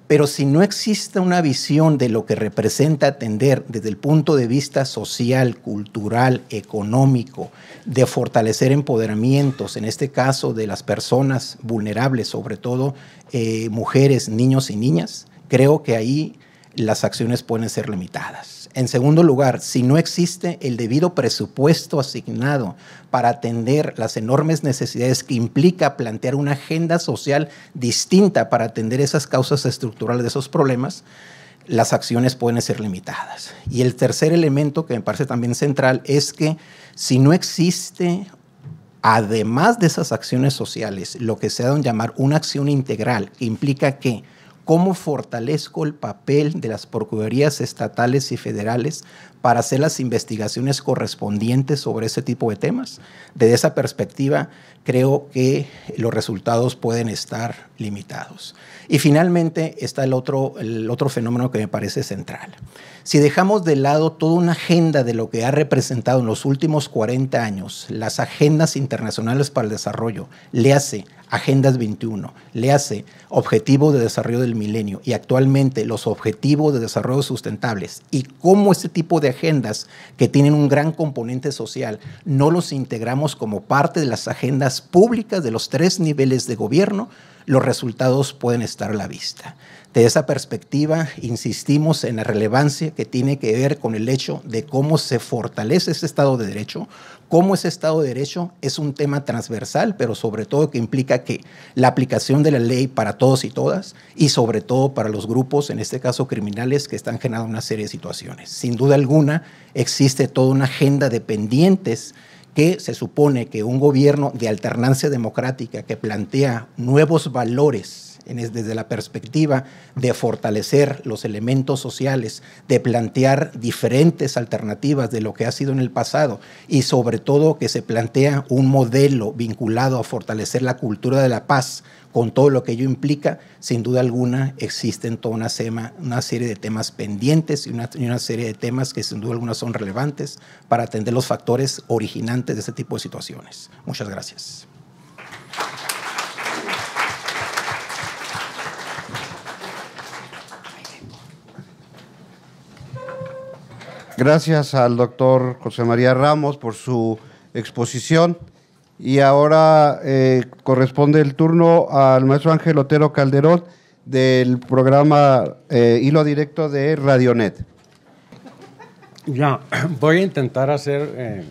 Pero si no existe una visión de lo que representa atender desde el punto de vista social, cultural, económico, de fortalecer empoderamientos, en este caso de las personas vulnerables, sobre todo eh, mujeres, niños y niñas, creo que ahí las acciones pueden ser limitadas. En segundo lugar, si no existe el debido presupuesto asignado para atender las enormes necesidades que implica plantear una agenda social distinta para atender esas causas estructurales de esos problemas, las acciones pueden ser limitadas. Y el tercer elemento que me parece también central es que si no existe, además de esas acciones sociales, lo que se ha dado en llamar una acción integral, que implica que ¿cómo fortalezco el papel de las procuradurías estatales y federales para hacer las investigaciones correspondientes sobre ese tipo de temas? Desde esa perspectiva, creo que los resultados pueden estar limitados. Y finalmente está el otro, el otro fenómeno que me parece central. Si dejamos de lado toda una agenda de lo que ha representado en los últimos cuarenta años, las agendas internacionales para el desarrollo, le hace Agendas veintiuno, le hace Objetivo de Desarrollo del Milenio y actualmente los Objetivos de Desarrollo Sustentables, y cómo este tipo de agendas que tienen un gran componente social no los integramos como parte de las agendas públicas de los tres niveles de gobierno, los resultados pueden estar a la vista. Desde esa perspectiva, insistimos en la relevancia que tiene que ver con el hecho de cómo se fortalece ese Estado de Derecho, cómo ese Estado de Derecho es un tema transversal, pero sobre todo que implica que la aplicación de la ley para todos y todas, y sobre todo para los grupos, en este caso criminales, que están generando una serie de situaciones. Sin duda alguna, existe toda una agenda de pendientes que se supone que un gobierno de alternancia democrática que plantea nuevos valores desde la perspectiva de fortalecer los elementos sociales, de plantear diferentes alternativas de lo que ha sido en el pasado y sobre todo que se plantea un modelo vinculado a fortalecer la cultura de la paz con todo lo que ello implica, sin duda alguna existen toda una, sema, una serie de temas pendientes y una, y una serie de temas que sin duda alguna son relevantes para atender los factores originantes de este tipo de situaciones. Muchas gracias. Gracias al doctor José María Ramos por su exposición. Y ahora eh, corresponde el turno al maestro Ángel Otero Calderón del programa eh, Hilo Directo de Radionet. Ya, voy a intentar hacer eh,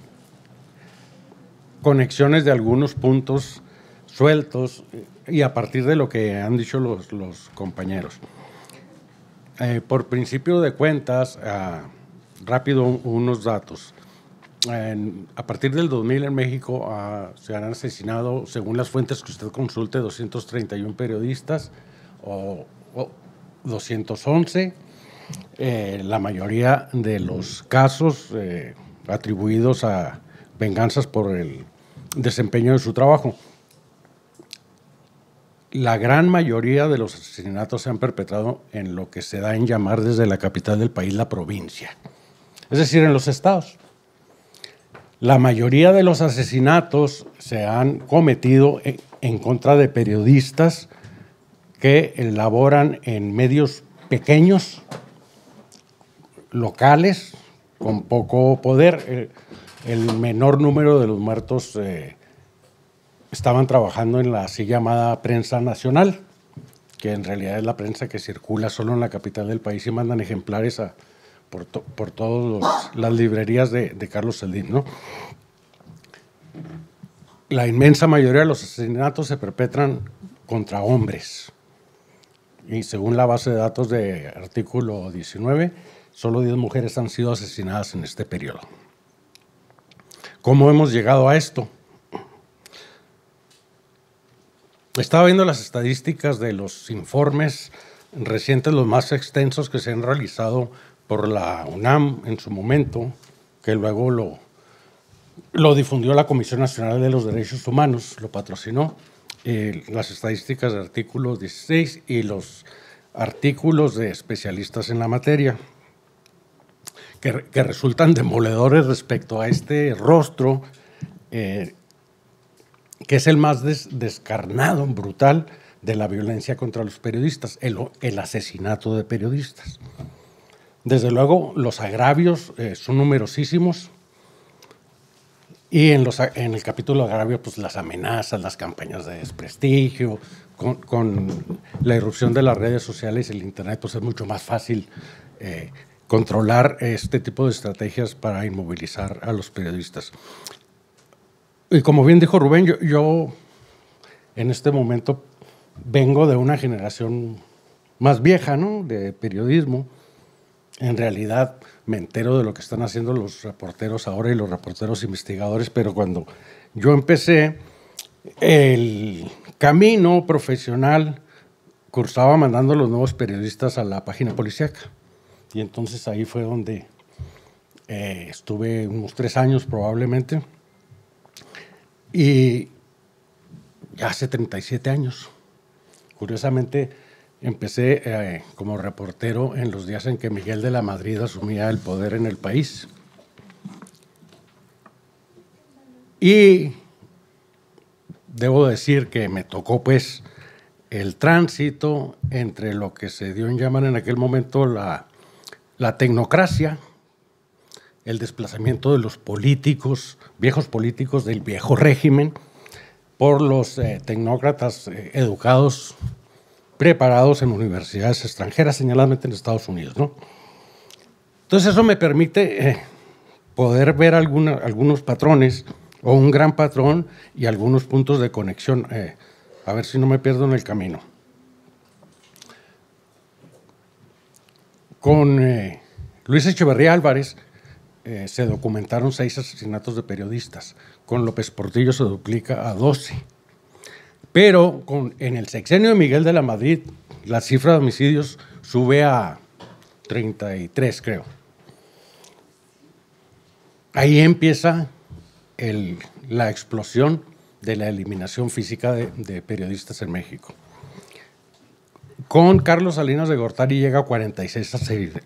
conexiones de algunos puntos sueltos y a partir de lo que han dicho los, los compañeros. Eh, por principio de cuentas, eh, rápido unos datos. En, a partir del dos mil en México uh, se han asesinado, según las fuentes que usted consulte, doscientos treinta y uno periodistas o, o doscientos once. Eh, la mayoría de los casos eh, atribuidos a venganzas por el desempeño de su trabajo. La gran mayoría de los asesinatos se han perpetrado en lo que se da en llamar desde la capital del país la provincia, es decir, en los estados. La mayoría de los asesinatos se han cometido en contra de periodistas que laboran en medios pequeños, locales, con poco poder. El menor número de los muertos eh, estaban trabajando en la así llamada prensa nacional, que en realidad es la prensa que circula solo en la capital del país y mandan ejemplares a... por, to, por todas las librerías de, de Carlos Slim, ¿no? La inmensa mayoría de los asesinatos se perpetran contra hombres. Y según la base de datos de Artículo diecinueve, solo diez mujeres han sido asesinadas en este periodo. ¿Cómo hemos llegado a esto? Estaba viendo las estadísticas de los informes recientes, los más extensos que se han realizado por la UNAM en su momento, que luego lo, lo difundió la Comisión Nacional de los Derechos Humanos, lo patrocinó, eh, las estadísticas de Artículo dieciséis y los artículos de especialistas en la materia, que, que resultan demoledores respecto a este rostro, eh, que es el más des, descarnado, brutal, de la violencia contra los periodistas, el, el asesinato de periodistas. Desde luego, los agravios eh, son numerosísimos y en, los, en el capítulo agravio, pues las amenazas, las campañas de desprestigio, con, con la irrupción de las redes sociales y el internet, pues es mucho más fácil eh, controlar este tipo de estrategias para inmovilizar a los periodistas. Y como bien dijo Rubén, yo, yo en este momento vengo de una generación más vieja, ¿no?, de periodismo. En realidad me entero de lo que están haciendo los reporteros ahora y los reporteros investigadores, pero cuando yo empecé, el camino profesional cursaba mandando a los nuevos periodistas a la página policíaca. Y entonces ahí fue donde eh, estuve unos tres años probablemente, y hace treinta y siete años, curiosamente, empecé eh, como reportero en los días en que Miguel de la Madrid asumía el poder en el país. Y debo decir que me tocó, pues, el tránsito entre lo que se dio en llamar en aquel momento la, la tecnocracia, el desplazamiento de los políticos, viejos políticos del viejo régimen, por los eh, tecnócratas eh, educados, preparados en universidades extranjeras, señaladamente en Estados Unidos, ¿no? Entonces eso me permite eh, poder ver alguna, algunos patrones, o un gran patrón, y algunos puntos de conexión, eh, a ver si no me pierdo en el camino. Con eh, Luis Echeverría Álvarez eh, se documentaron seis asesinatos de periodistas, con López Portillo se duplica a doce. Pero con, en el sexenio de Miguel de la Madrid, la cifra de homicidios sube a treinta y tres, creo. Ahí empieza el, la explosión de la eliminación física de, de periodistas en México. Con Carlos Salinas de Gortari llega a cuarenta y seis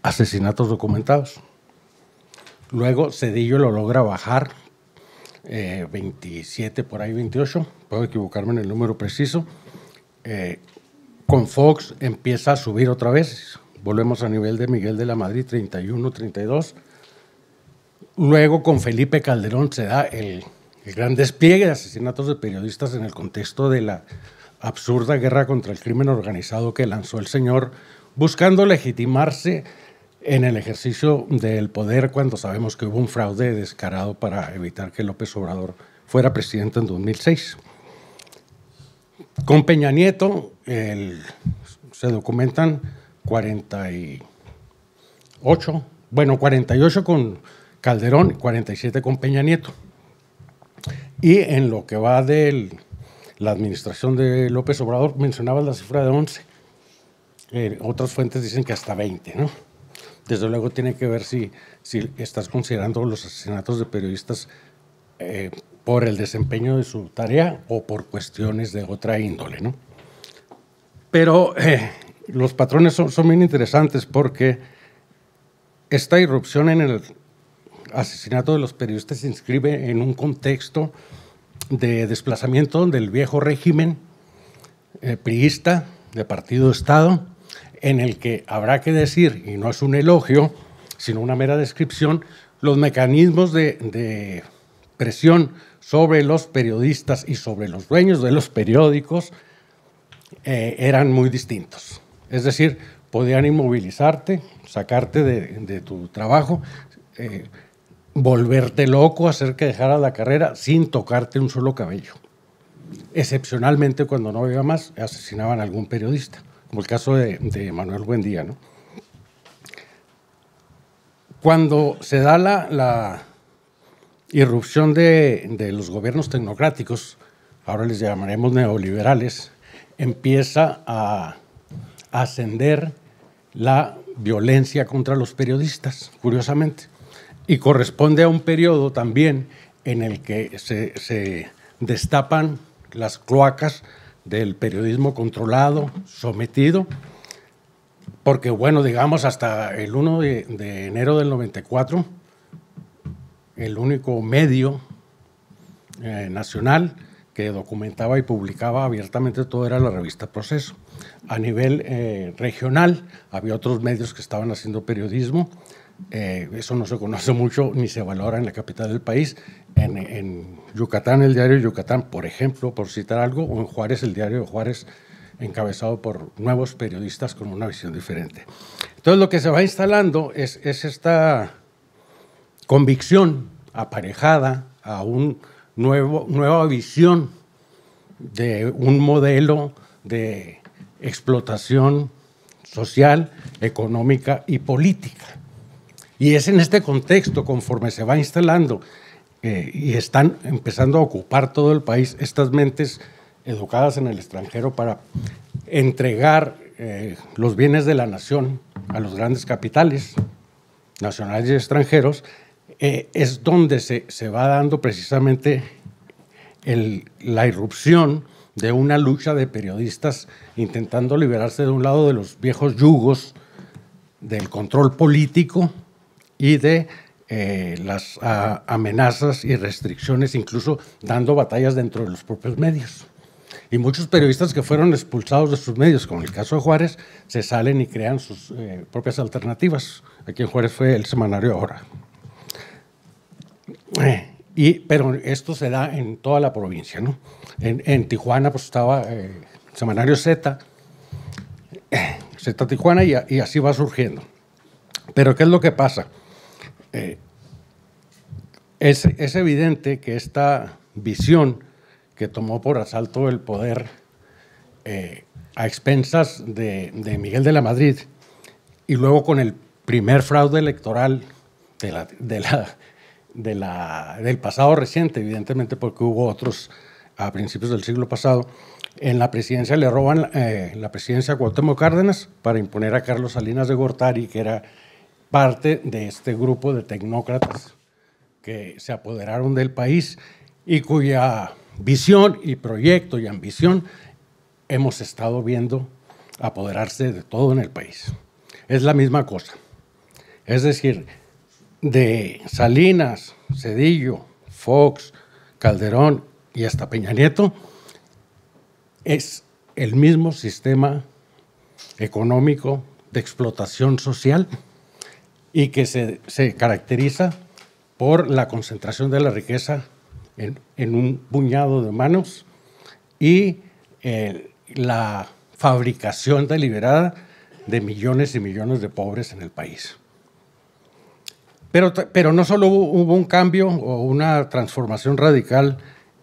asesinatos documentados. Luego Zedillo lo logra bajar, eh, veintisiete, por ahí veintiocho, puedo equivocarme en el número preciso. Eh, con Fox empieza a subir otra vez, volvemos a nivel de Miguel de la Madrid, treinta y uno, treinta y dos. Luego con Felipe Calderón se da el, el gran despliegue de asesinatos de periodistas en el contexto de la absurda guerra contra el crimen organizado que lanzó el señor, buscando legitimarse en el ejercicio del poder cuando sabemos que hubo un fraude descarado para evitar que López Obrador fuera presidente en dos mil seis. Con Peña Nieto el, se documentan cuarenta y ocho, bueno, cuarenta y ocho con Calderón, cuarenta y siete con Peña Nieto. Y en lo que va del... la administración de López Obrador, mencionaba la cifra de once. Eh, otras fuentes dicen que hasta veinte, ¿no? Desde luego tiene que ver si, si estás considerando los asesinatos de periodistas eh, por el desempeño de su tarea o por cuestiones de otra índole, ¿no? Pero eh, los patrones son, son bien interesantes porque esta irrupción en el asesinato de los periodistas se inscribe en un contexto de desplazamiento del viejo régimen eh, priista de partido-estado, en el que habrá que decir, y no es un elogio, sino una mera descripción, los mecanismos de, de presión sobre los periodistas y sobre los dueños de los periódicos eh, eran muy distintos. Es decir, podían inmovilizarte, sacarte de, de tu trabajo, eh, volverte loco, hacer que dejara la carrera sin tocarte un solo cabello. Excepcionalmente, cuando no había más, asesinaban a algún periodista, como el caso de, de Manuel Buendía, ¿no? Cuando se da la, la irrupción de, de los gobiernos tecnocráticos, ahora les llamaremos neoliberales, empieza a ascender la violencia contra los periodistas, curiosamente. Y corresponde a un periodo también en el que se, se destapan las cloacas del periodismo controlado, sometido, porque, bueno, digamos, hasta el uno de enero del noventa y cuatro, el único medio eh, nacional que documentaba y publicaba abiertamente todo era la revista Proceso. A nivel eh, regional había otros medios que estaban haciendo periodismo. Eh, eso no se conoce mucho ni se valora en la capital del país. En, en Yucatán, el diario de Yucatán, por ejemplo, por citar algo, o en Juárez, el diario de Juárez, encabezado por nuevos periodistas con una visión diferente. Entonces, lo que se va instalando es, es esta convicción aparejada a una nueva visión de un modelo de explotación social, económica y política. Y es en este contexto, conforme se va instalando eh, y están empezando a ocupar todo el país, estas mentes educadas en el extranjero para entregar eh, los bienes de la nación a los grandes capitales nacionales y extranjeros, eh, es donde se, se va dando precisamente el, la irrupción de una lucha de periodistas intentando liberarse de un lado de los viejos yugos del control político y de eh, las a, amenazas y restricciones, incluso dando batallas dentro de los propios medios. Y muchos periodistas que fueron expulsados de sus medios, como el caso de Juárez, se salen y crean sus eh, propias alternativas. Aquí en Juárez fue el semanario Ahora. Eh, y, pero esto se da en toda la provincia, ¿no? En, en Tijuana pues, estaba eh, el semanario Z, eh, Z Tijuana, y, y así va surgiendo. Pero ¿qué es lo que pasa? Eh, es, es evidente que esta visión que tomó por asalto el poder eh, a expensas de, de Miguel de la Madrid y luego con el primer fraude electoral de la, de la, de la, del pasado reciente, evidentemente porque hubo otros a principios del siglo pasado, en la presidencia le roban eh, la presidencia a Cuauhtémoc Cárdenas para imponer a Carlos Salinas de Gortari, que era parte de este grupo de tecnócratas que se apoderaron del país y cuya visión y proyecto y ambición hemos estado viendo apoderarse de todo en el país. Es la misma cosa. Es decir, de Salinas, Zedillo, Fox, Calderón y hasta Peña Nieto, es el mismo sistema económico de explotación social y que se, se caracteriza por la concentración de la riqueza en, en un puñado de manos y eh, la fabricación deliberada de millones y millones de pobres en el país. Pero, pero no solo hubo, hubo un cambio o una transformación radical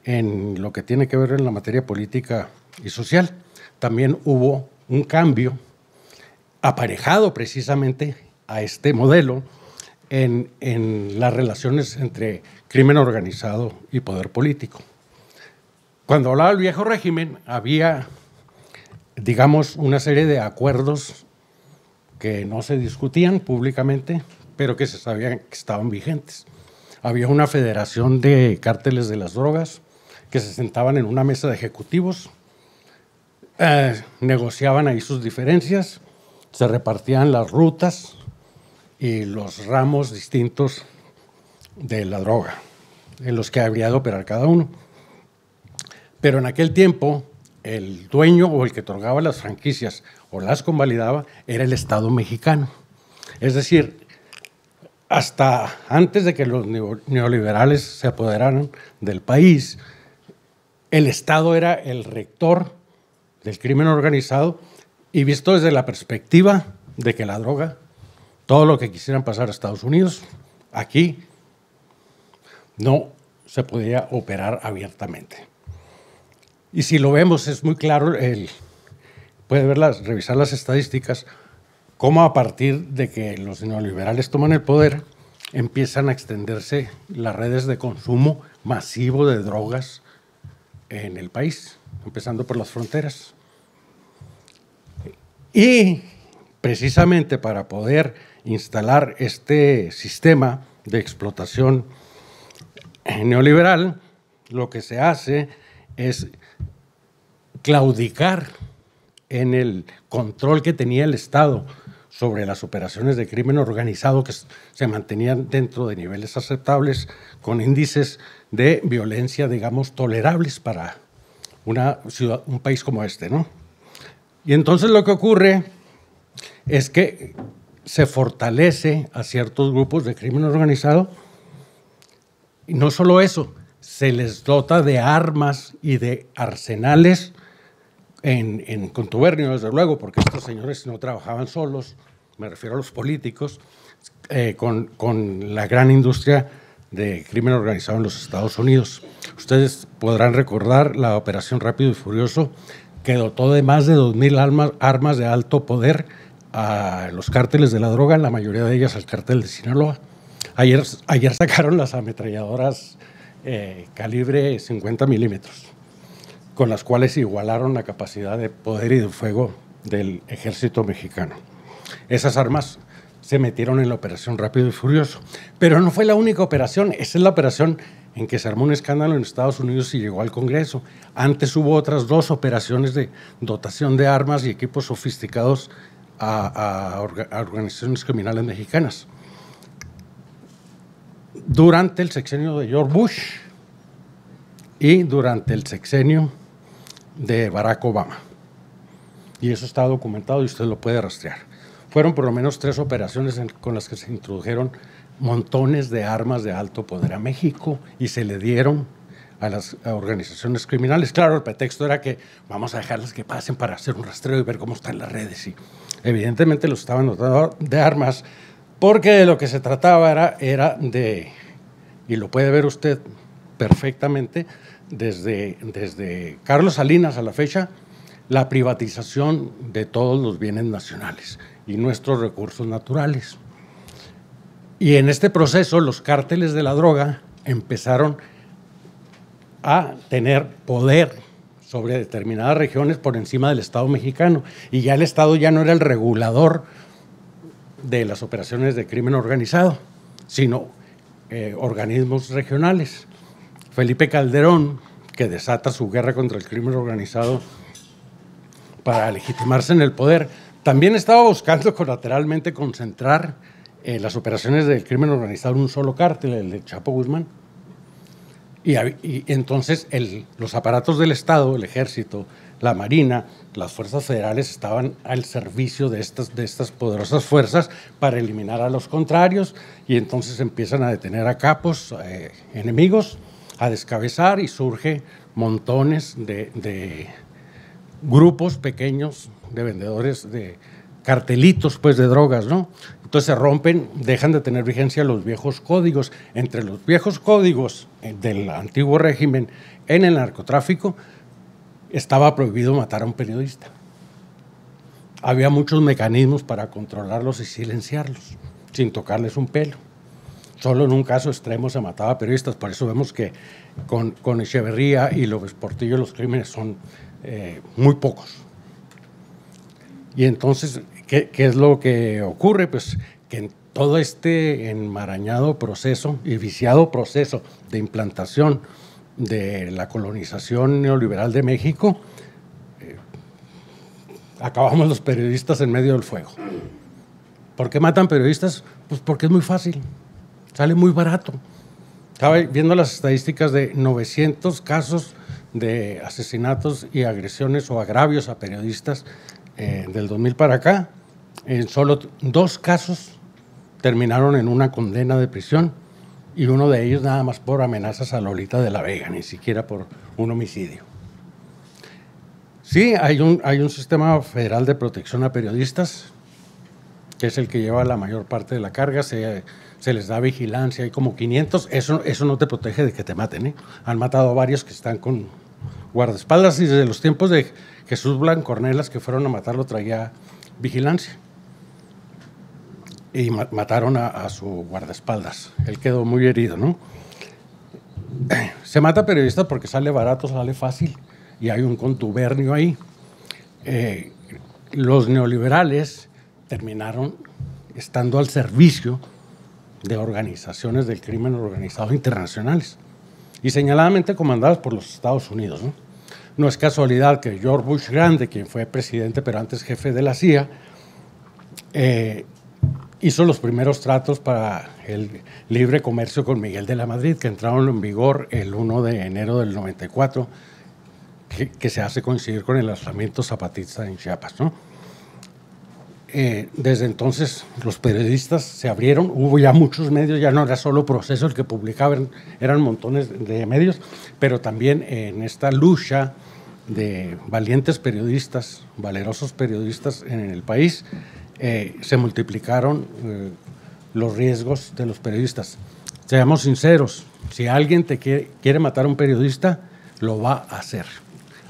en lo que tiene que ver en la materia política y social, también hubo un cambio aparejado precisamente a este modelo en, en las relaciones entre crimen organizado y poder político. Cuando hablaba del viejo régimen, había, digamos, una serie de acuerdos que no se discutían públicamente, pero que se sabían que estaban vigentes. Había una federación de cárteles de las drogas que se sentaban en una mesa de ejecutivos, eh, negociaban ahí sus diferencias, se repartían las rutas y los ramos distintos de la droga en los que habría de operar cada uno. Pero en aquel tiempo el dueño o el que otorgaba las franquicias o las convalidaba era el Estado mexicano. Es decir, hasta antes de que los neoliberales se apoderaran del país, el Estado era el rector del crimen organizado y visto desde la perspectiva de que la droga, todo lo que quisieran pasar a Estados Unidos, aquí no se podía operar abiertamente. Y si lo vemos, es muy claro, el, puede verlas, revisar las estadísticas, cómo a partir de que los neoliberales toman el poder, empiezan a extenderse las redes de consumo masivo de drogas en el país, empezando por las fronteras. Y precisamente para poder instalar este sistema de explotación neoliberal, lo que se hace es claudicar en el control que tenía el Estado sobre las operaciones de crimen organizado que se mantenían dentro de niveles aceptables con índices de violencia, digamos, tolerables para una ciudad, un país como este, ¿no? Y entonces lo que ocurre es que se fortalece a ciertos grupos de crimen organizado y no solo eso, se les dota de armas y de arsenales En, en contubernio, desde luego, porque estos señores no trabajaban solos, me refiero a los políticos, eh, con, con la gran industria de crimen organizado en los Estados Unidos. Ustedes podrán recordar la operación Rápido y Furioso, que dotó de más de dos mil armas, armas de alto poder a los cárteles de la droga, la mayoría de ellas al cártel de Sinaloa. Ayer, ayer sacaron las ametralladoras eh, calibre cincuenta milímetros. Con las cuales igualaron la capacidad de poder y de fuego del ejército mexicano. Esas armas se metieron en la operación Rápido y Furioso. Pero no fue la única operación, esa es la operación en que se armó un escándalo en Estados Unidos y llegó al Congreso. Antes hubo otras dos operaciones de dotación de armas y equipos sofisticados a, a, a organizaciones criminales mexicanas. Durante el sexenio de George Bush y durante el sexenio de Barack Obama. Y eso está documentado y usted lo puede rastrear. Fueron por lo menos tres operaciones en, con las que se introdujeron montones de armas de alto poder a México y se le dieron a las a organizaciones criminales. Claro, el pretexto era que vamos a dejarlas que pasen para hacer un rastreo y ver cómo están las redes. Y evidentemente los estaban dotando de armas porque de lo que se trataba era, era de, y lo puede ver usted perfectamente, Desde, desde Carlos Salinas a la fecha, la privatización de todos los bienes nacionales y nuestros recursos naturales. Y en este proceso los cárteles de la droga empezaron a tener poder sobre determinadas regiones por encima del Estado mexicano. Y ya el Estado ya no era el regulador de las operaciones de crimen organizado, sino eh, organismos regionales. Felipe Calderón, que desata su guerra contra el crimen organizado para legitimarse en el poder, también estaba buscando colateralmente concentrar eh, las operaciones del crimen organizado en un solo cártel, el de Chapo Guzmán. Y, y entonces el, los aparatos del Estado, el Ejército, la Marina, las fuerzas federales estaban al servicio de estas, de estas poderosas fuerzas para eliminar a los contrarios, y entonces empiezan a detener a capos eh, enemigos, a descabezar, y surge montones de, de grupos pequeños de vendedores de cartelitos, pues, de drogas, ¿no? Entonces se rompen, dejan de tener vigencia los viejos códigos. Entre los viejos códigos del antiguo régimen en el narcotráfico estaba prohibido matar a un periodista. Había muchos mecanismos para controlarlos y silenciarlos, sin tocarles un pelo. Solo en un caso extremo se mataba a periodistas, por eso vemos que con, con Echeverría y López Portillo los crímenes son eh, muy pocos. Y entonces, ¿qué, ¿qué es lo que ocurre? Pues que en todo este enmarañado proceso y viciado proceso de implantación de la colonización neoliberal de México, eh, acabamos los periodistas en medio del fuego. ¿Por qué matan periodistas? Pues porque es muy fácil, sale muy barato. Estaba viendo las estadísticas de novecientos casos de asesinatos y agresiones o agravios a periodistas. Eh, del dos mil para acá, en solo dos casos terminaron en una condena de prisión, y uno de ellos nada más por amenazas a Lolita de la Vega, ni siquiera por un homicidio. Sí, hay un, hay un sistema federal de protección a periodistas, que es el que lleva la mayor parte de la carga, se, se les da vigilancia, hay como quinientos, eso, eso no te protege de que te maten, ¿eh? Han matado a varios que están con guardaespaldas, y desde los tiempos de Jesús Blancornelas, que fueron a matarlo, traía vigilancia. Y mataron a, a su guardaespaldas. Él quedó muy herido, ¿no? Se mata a periodistas porque sale barato, sale fácil, y hay un contubernio ahí. Eh, los neoliberales terminaron estando al servicio de organizaciones del crimen organizado internacionales, y señaladamente comandadas por los Estados Unidos, ¿no? No es casualidad que George Bush Grande, quien fue presidente pero antes jefe de la C I A, eh, hizo los primeros tratos para el libre comercio con Miguel de la Madrid, que entraron en vigor el uno de enero del noventa y cuatro, que, que se hace coincidir con el alzamiento zapatista en Chiapas, ¿no? Eh, desde entonces los periodistas se abrieron, hubo ya muchos medios, ya no era solo Proceso el que publicaba, eran, eran montones de medios, pero también en esta lucha de valientes periodistas, valerosos periodistas en el país, eh, se multiplicaron eh, los riesgos de los periodistas. Seamos sinceros, si alguien te quiere, quiere matar a un periodista, lo va a hacer,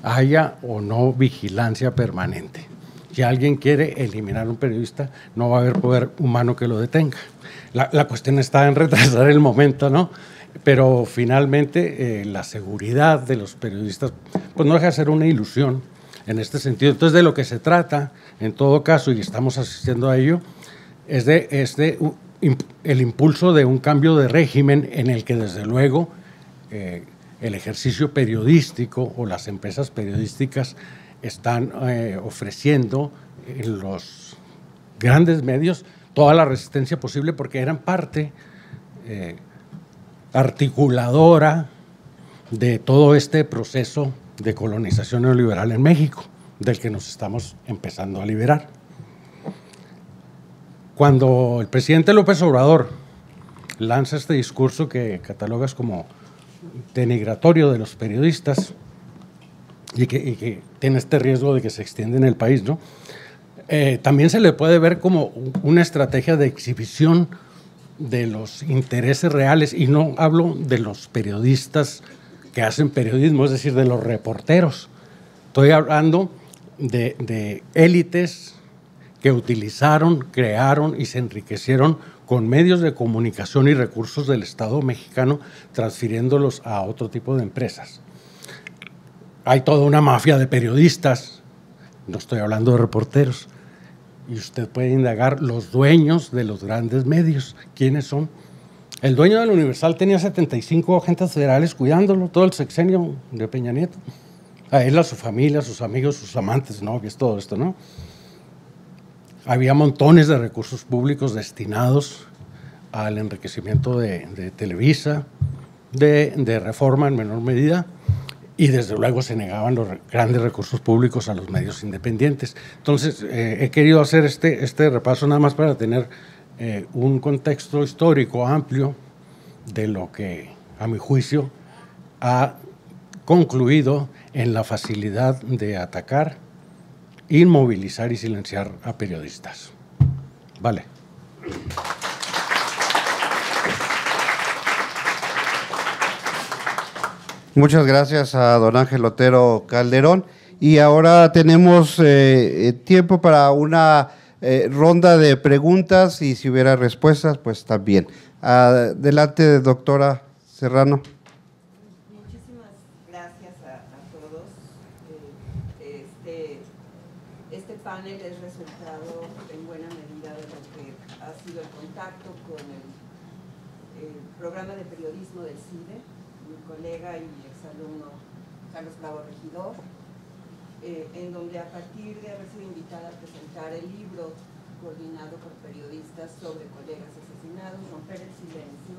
haya o no vigilancia permanente. Si alguien quiere eliminar a un periodista, no va a haber poder humano que lo detenga. La, la cuestión está en retrasar el momento, ¿no? Pero finalmente eh, la seguridad de los periodistas pues no deja de ser una ilusión en este sentido. Entonces, de lo que se trata, en todo caso, y estamos asistiendo a ello, es de, es de uh, imp el impulso de un cambio de régimen en el que, desde luego, eh, el ejercicio periodístico o las empresas periodísticas están eh, ofreciendo en los grandes medios toda la resistencia posible, porque eran parte eh, articuladora de todo este proceso de colonización neoliberal en México, del que nos estamos empezando a liberar. Cuando el presidente López Obrador lanza este discurso que catalogas como denigratorio de los periodistas y que, y que tiene este riesgo de que se extiende en el país, ¿no? Eh, también se le puede ver como una estrategia de exhibición de los intereses reales, y no hablo de los periodistas que hacen periodismo, es decir, de los reporteros. Estoy hablando de, de élites que utilizaron, crearon y se enriquecieron con medios de comunicación y recursos del Estado mexicano, transfiriéndolos a otro tipo de empresas. Hay toda una mafia de periodistas, no estoy hablando de reporteros, y usted puede indagar los dueños de los grandes medios, ¿quiénes son? El dueño del Universal tenía setenta y cinco agentes federales cuidándolo todo el sexenio de Peña Nieto. A él, a su familia, a sus amigos, sus amantes, novios, todo esto, ¿no? Había montones de recursos públicos destinados al enriquecimiento de, de Televisa, de, de Reforma en menor medida, y desde luego se negaban los grandes recursos públicos a los medios independientes. Entonces, eh, he querido hacer este, este repaso nada más para tener Eh, un contexto histórico amplio de lo que, a mi juicio, ha concluido en la facilidad de atacar, inmovilizar y silenciar a periodistas. Vale. Muchas gracias a don Ángel Otero Calderón. Y ahora tenemos eh, tiempo para una Eh, ronda de preguntas, y si hubiera respuestas, pues también. Adelante, doctora Serrano. Muchísimas gracias a, a todos. Eh, este, este panel es resultado en buena medida de lo que ha sido el contacto con el, el programa de periodismo del C I D E, mi colega y exalumno Carlos Bravo Regidor, Eh, en donde a partir de haber sido invitada a presentar el libro coordinado por periodistas sobre colegas asesinados, Romper el Silencio,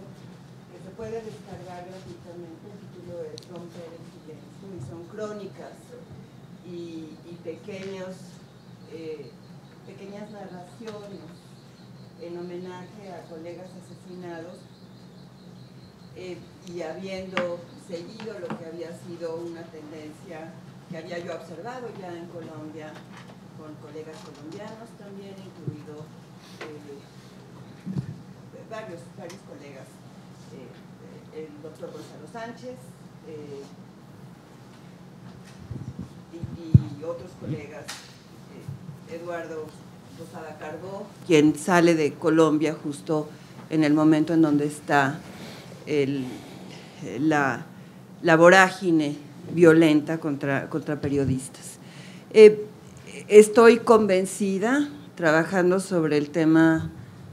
que se puede descargar gratuitamente. El título es Romper el Silencio, y son crónicas y, y pequeños, eh, pequeñas narraciones en homenaje a colegas asesinados, eh, y habiendo seguido lo que había sido una tendencia que había yo observado ya en Colombia, con colegas colombianos también, incluido eh, varios, varios colegas, eh, el doctor Gonzalo Sánchez eh, y, y otros colegas, eh, Eduardo Posada Carbó, quien sale de Colombia justo en el momento en donde está el, la, la vorágine violenta contra, contra periodistas. Eh, estoy convencida, trabajando sobre el tema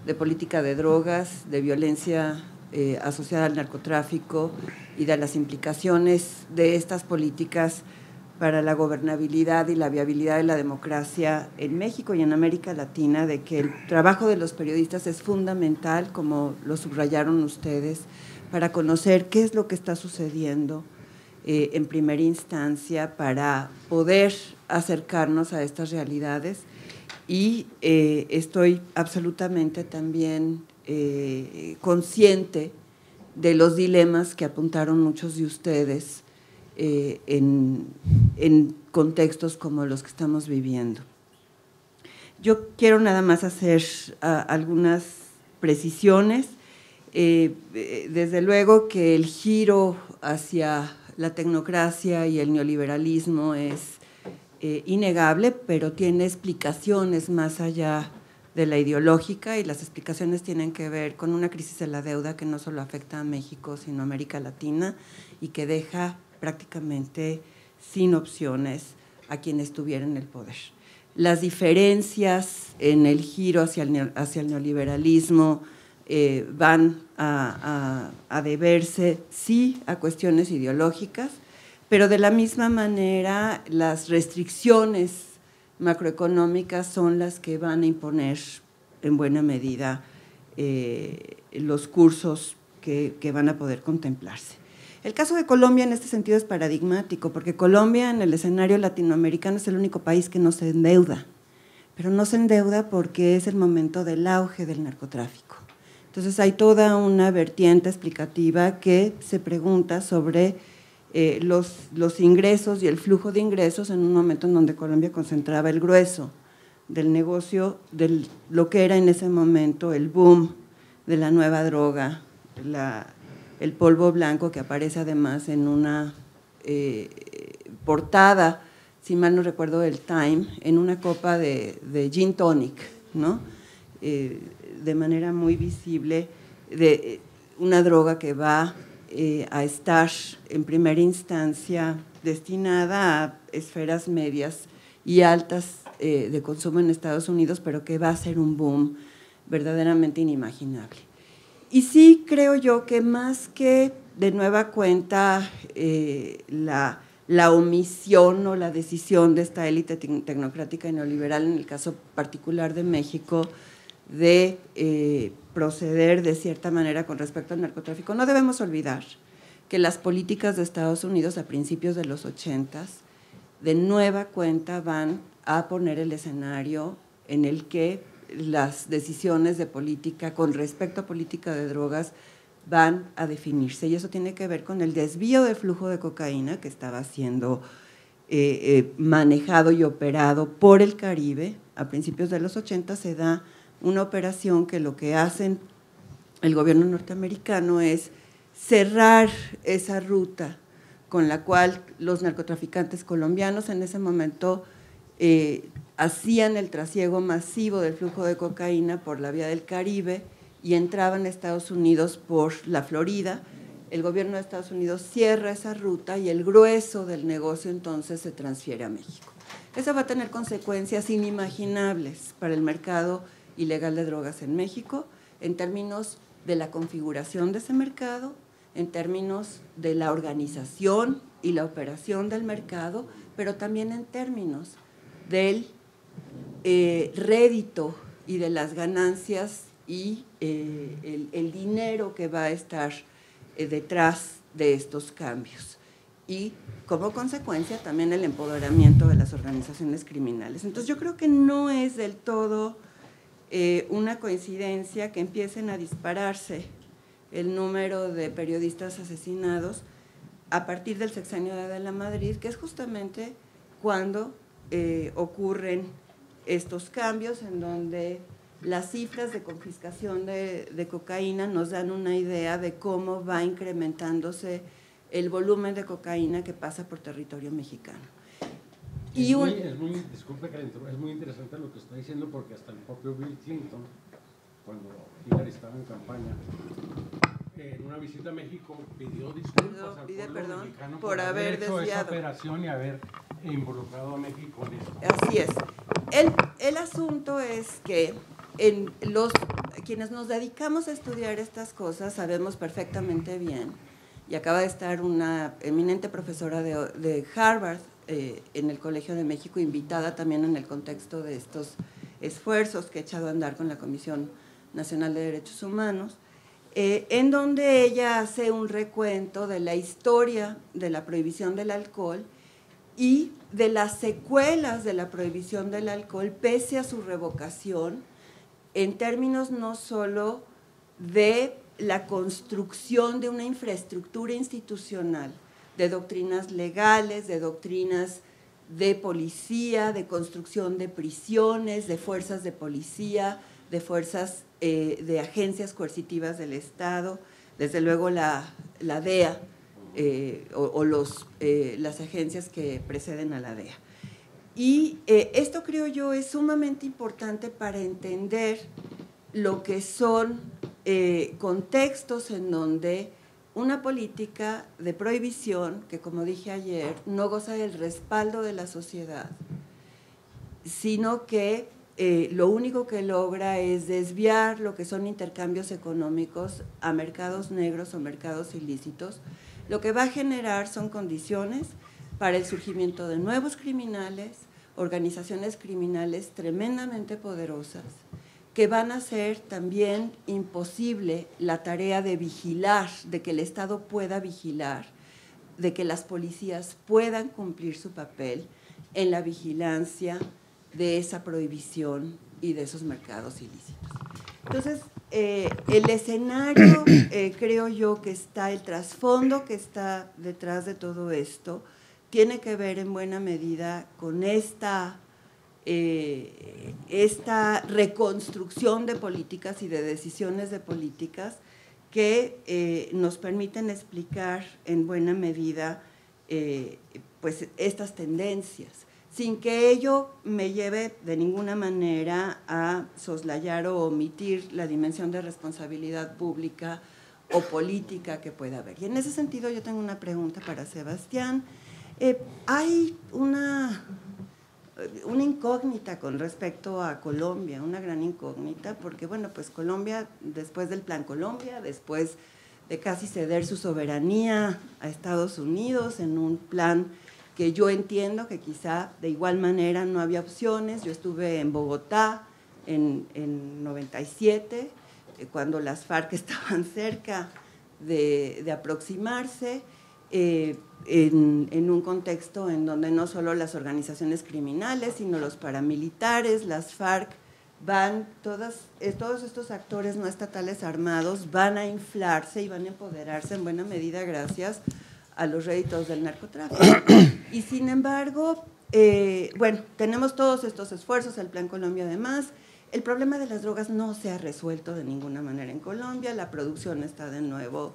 de política de drogas, de violencia eh, asociada al narcotráfico y de las implicaciones de estas políticas para la gobernabilidad y la viabilidad de la democracia en México y en América Latina, de que el trabajo de los periodistas es fundamental, como lo subrayaron ustedes, para conocer qué es lo que está sucediendo Eh, en primera instancia, para poder acercarnos a estas realidades. Y eh, estoy absolutamente también eh, consciente de los dilemas que apuntaron muchos de ustedes eh, en, en contextos como los que estamos viviendo. Yo quiero nada más hacer a, algunas precisiones. Eh, desde luego que el giro hacia la tecnocracia y el neoliberalismo es eh, innegable, pero tiene explicaciones más allá de la ideológica, y las explicaciones tienen que ver con una crisis de la deuda que no solo afecta a México, sino a América Latina, y que deja prácticamente sin opciones a quienes tuvieran el poder. Las diferencias en el giro hacia el, hacia el neoliberalismo Eh, van a, a, a deberse, sí, a cuestiones ideológicas, pero de la misma manera las restricciones macroeconómicas son las que van a imponer en buena medida eh, los cursos que, que van a poder contemplarse. El caso de Colombia en este sentido es paradigmático, porque Colombia en el escenario latinoamericano es el único país que no se endeuda, pero no se endeuda porque es el momento del auge del narcotráfico. Entonces, hay toda una vertiente explicativa que se pregunta sobre eh, los, los ingresos y el flujo de ingresos en un momento en donde Colombia concentraba el grueso del negocio, de lo que era en ese momento el boom de la nueva droga, la, el polvo blanco, que aparece además en una eh, portada, si mal no recuerdo, del Time, en una copa de, de gin tonic, ¿no? Eh, de manera muy visible de una droga que va eh, a estar en primera instancia destinada a esferas medias y altas eh, de consumo en Estados Unidos, pero que va a ser un boom verdaderamente inimaginable. Y sí creo yo que más que de nueva cuenta eh, la, la omisión o la decisión de esta élite tecnocrática y neoliberal, en el caso particular de México, de eh, proceder de cierta manera con respecto al narcotráfico, no debemos olvidar que las políticas de Estados Unidos a principios de los ochentas de nueva cuenta van a poner el escenario en el que las decisiones de política con respecto a política de drogas van a definirse, y eso tiene que ver con el desvío del flujo de cocaína que estaba siendo eh, eh, manejado y operado por el Caribe. A principios de los ochenta se da una operación que lo que hacen el gobierno norteamericano es cerrar esa ruta con la cual los narcotraficantes colombianos en ese momento eh, hacían el trasiego masivo del flujo de cocaína por la vía del Caribe y entraban a Estados Unidos por la Florida. El gobierno de Estados Unidos cierra esa ruta y el grueso del negocio entonces se transfiere a México. Eso va a tener consecuencias inimaginables para el mercado ilegal de drogas en México, en términos de la configuración de ese mercado, en términos de la organización y la operación del mercado, pero también en términos del eh, rédito y de las ganancias y eh, el, el dinero que va a estar eh, detrás de estos cambios. Y como consecuencia también el empoderamiento de las organizaciones criminales. Entonces yo creo que no es del todo eh, una coincidencia que empiecen a dispararse el número de periodistas asesinados a partir del sexenio de la Madrid, que es justamente cuando eh, ocurren estos cambios en donde las cifras de confiscación de, de cocaína nos dan una idea de cómo va incrementándose el volumen de cocaína que pasa por territorio mexicano. Es, y un, muy, es, muy, disculpe, es muy interesante lo que está diciendo, porque hasta el propio Bill Clinton, cuando Hillary estaba en campaña, en una visita a México pidió disculpas al pueblo mexicano por, por haber, haber hecho esa operación y haber involucrado a México en eso. Así es. El, el asunto es que en los, quienes nos dedicamos a estudiar estas cosas sabemos perfectamente bien, y acaba de estar una eminente profesora de, de Harvard eh, en el Colegio de México, invitada también en el contexto de estos esfuerzos que ha echado a andar con la Comisión Nacional de Derechos Humanos, eh, en donde ella hace un recuento de la historia de la prohibición del alcohol y de las secuelas de la prohibición del alcohol, pese a su revocación, en términos no solo de la construcción de una infraestructura institucional, de doctrinas legales, de doctrinas de policía, de construcción de prisiones, de fuerzas de policía, de fuerzas eh, de agencias coercitivas del Estado, desde luego la, la D E A eh, o, o los, eh, las agencias que preceden a la D E A. Y eh, esto, creo yo, es sumamente importante para entender lo que son eh, contextos en donde una política de prohibición, que como dije ayer, no goza del respaldo de la sociedad, sino que eh, lo único que logra es desviar lo que son intercambios económicos a mercados negros o mercados ilícitos, lo que va a generar son condiciones para el surgimiento de nuevos criminales, organizaciones criminales tremendamente poderosas, que van a hacer también imposible la tarea de vigilar, de que el Estado pueda vigilar, de que las policías puedan cumplir su papel en la vigilancia de esa prohibición y de esos mercados ilícitos. Entonces, eh, el escenario, eh, creo yo, que está, el trasfondo que está detrás de todo esto, tiene que ver en buena medida con esta, eh, esta reconstrucción de políticas y de decisiones de políticas que eh, nos permiten explicar en buena medida eh, pues estas tendencias. sin que ello me lleve de ninguna manera a soslayar o omitir la dimensión de responsabilidad pública o política que pueda haber. Y en ese sentido yo tengo una pregunta para Sebastián. Eh, hay una, una incógnita con respecto a Colombia, una gran incógnita, porque bueno, pues Colombia, después del Plan Colombia, después de casi ceder su soberanía a Estados Unidos en un plan que yo entiendo que quizá de igual manera no había opciones. Yo estuve en Bogotá en, en noventa y siete, eh, cuando las FARC estaban cerca de, de aproximarse, eh, en, en un contexto en donde no solo las organizaciones criminales, sino los paramilitares, las FARC, van, todas, eh, todos estos actores no estatales armados van a inflarse y van a empoderarse en buena medida gracias a los réditos del narcotráfico. Y sin embargo, eh, bueno, tenemos todos estos esfuerzos, el Plan Colombia además, el problema de las drogas no se ha resuelto de ninguna manera en Colombia, la producción está de nuevo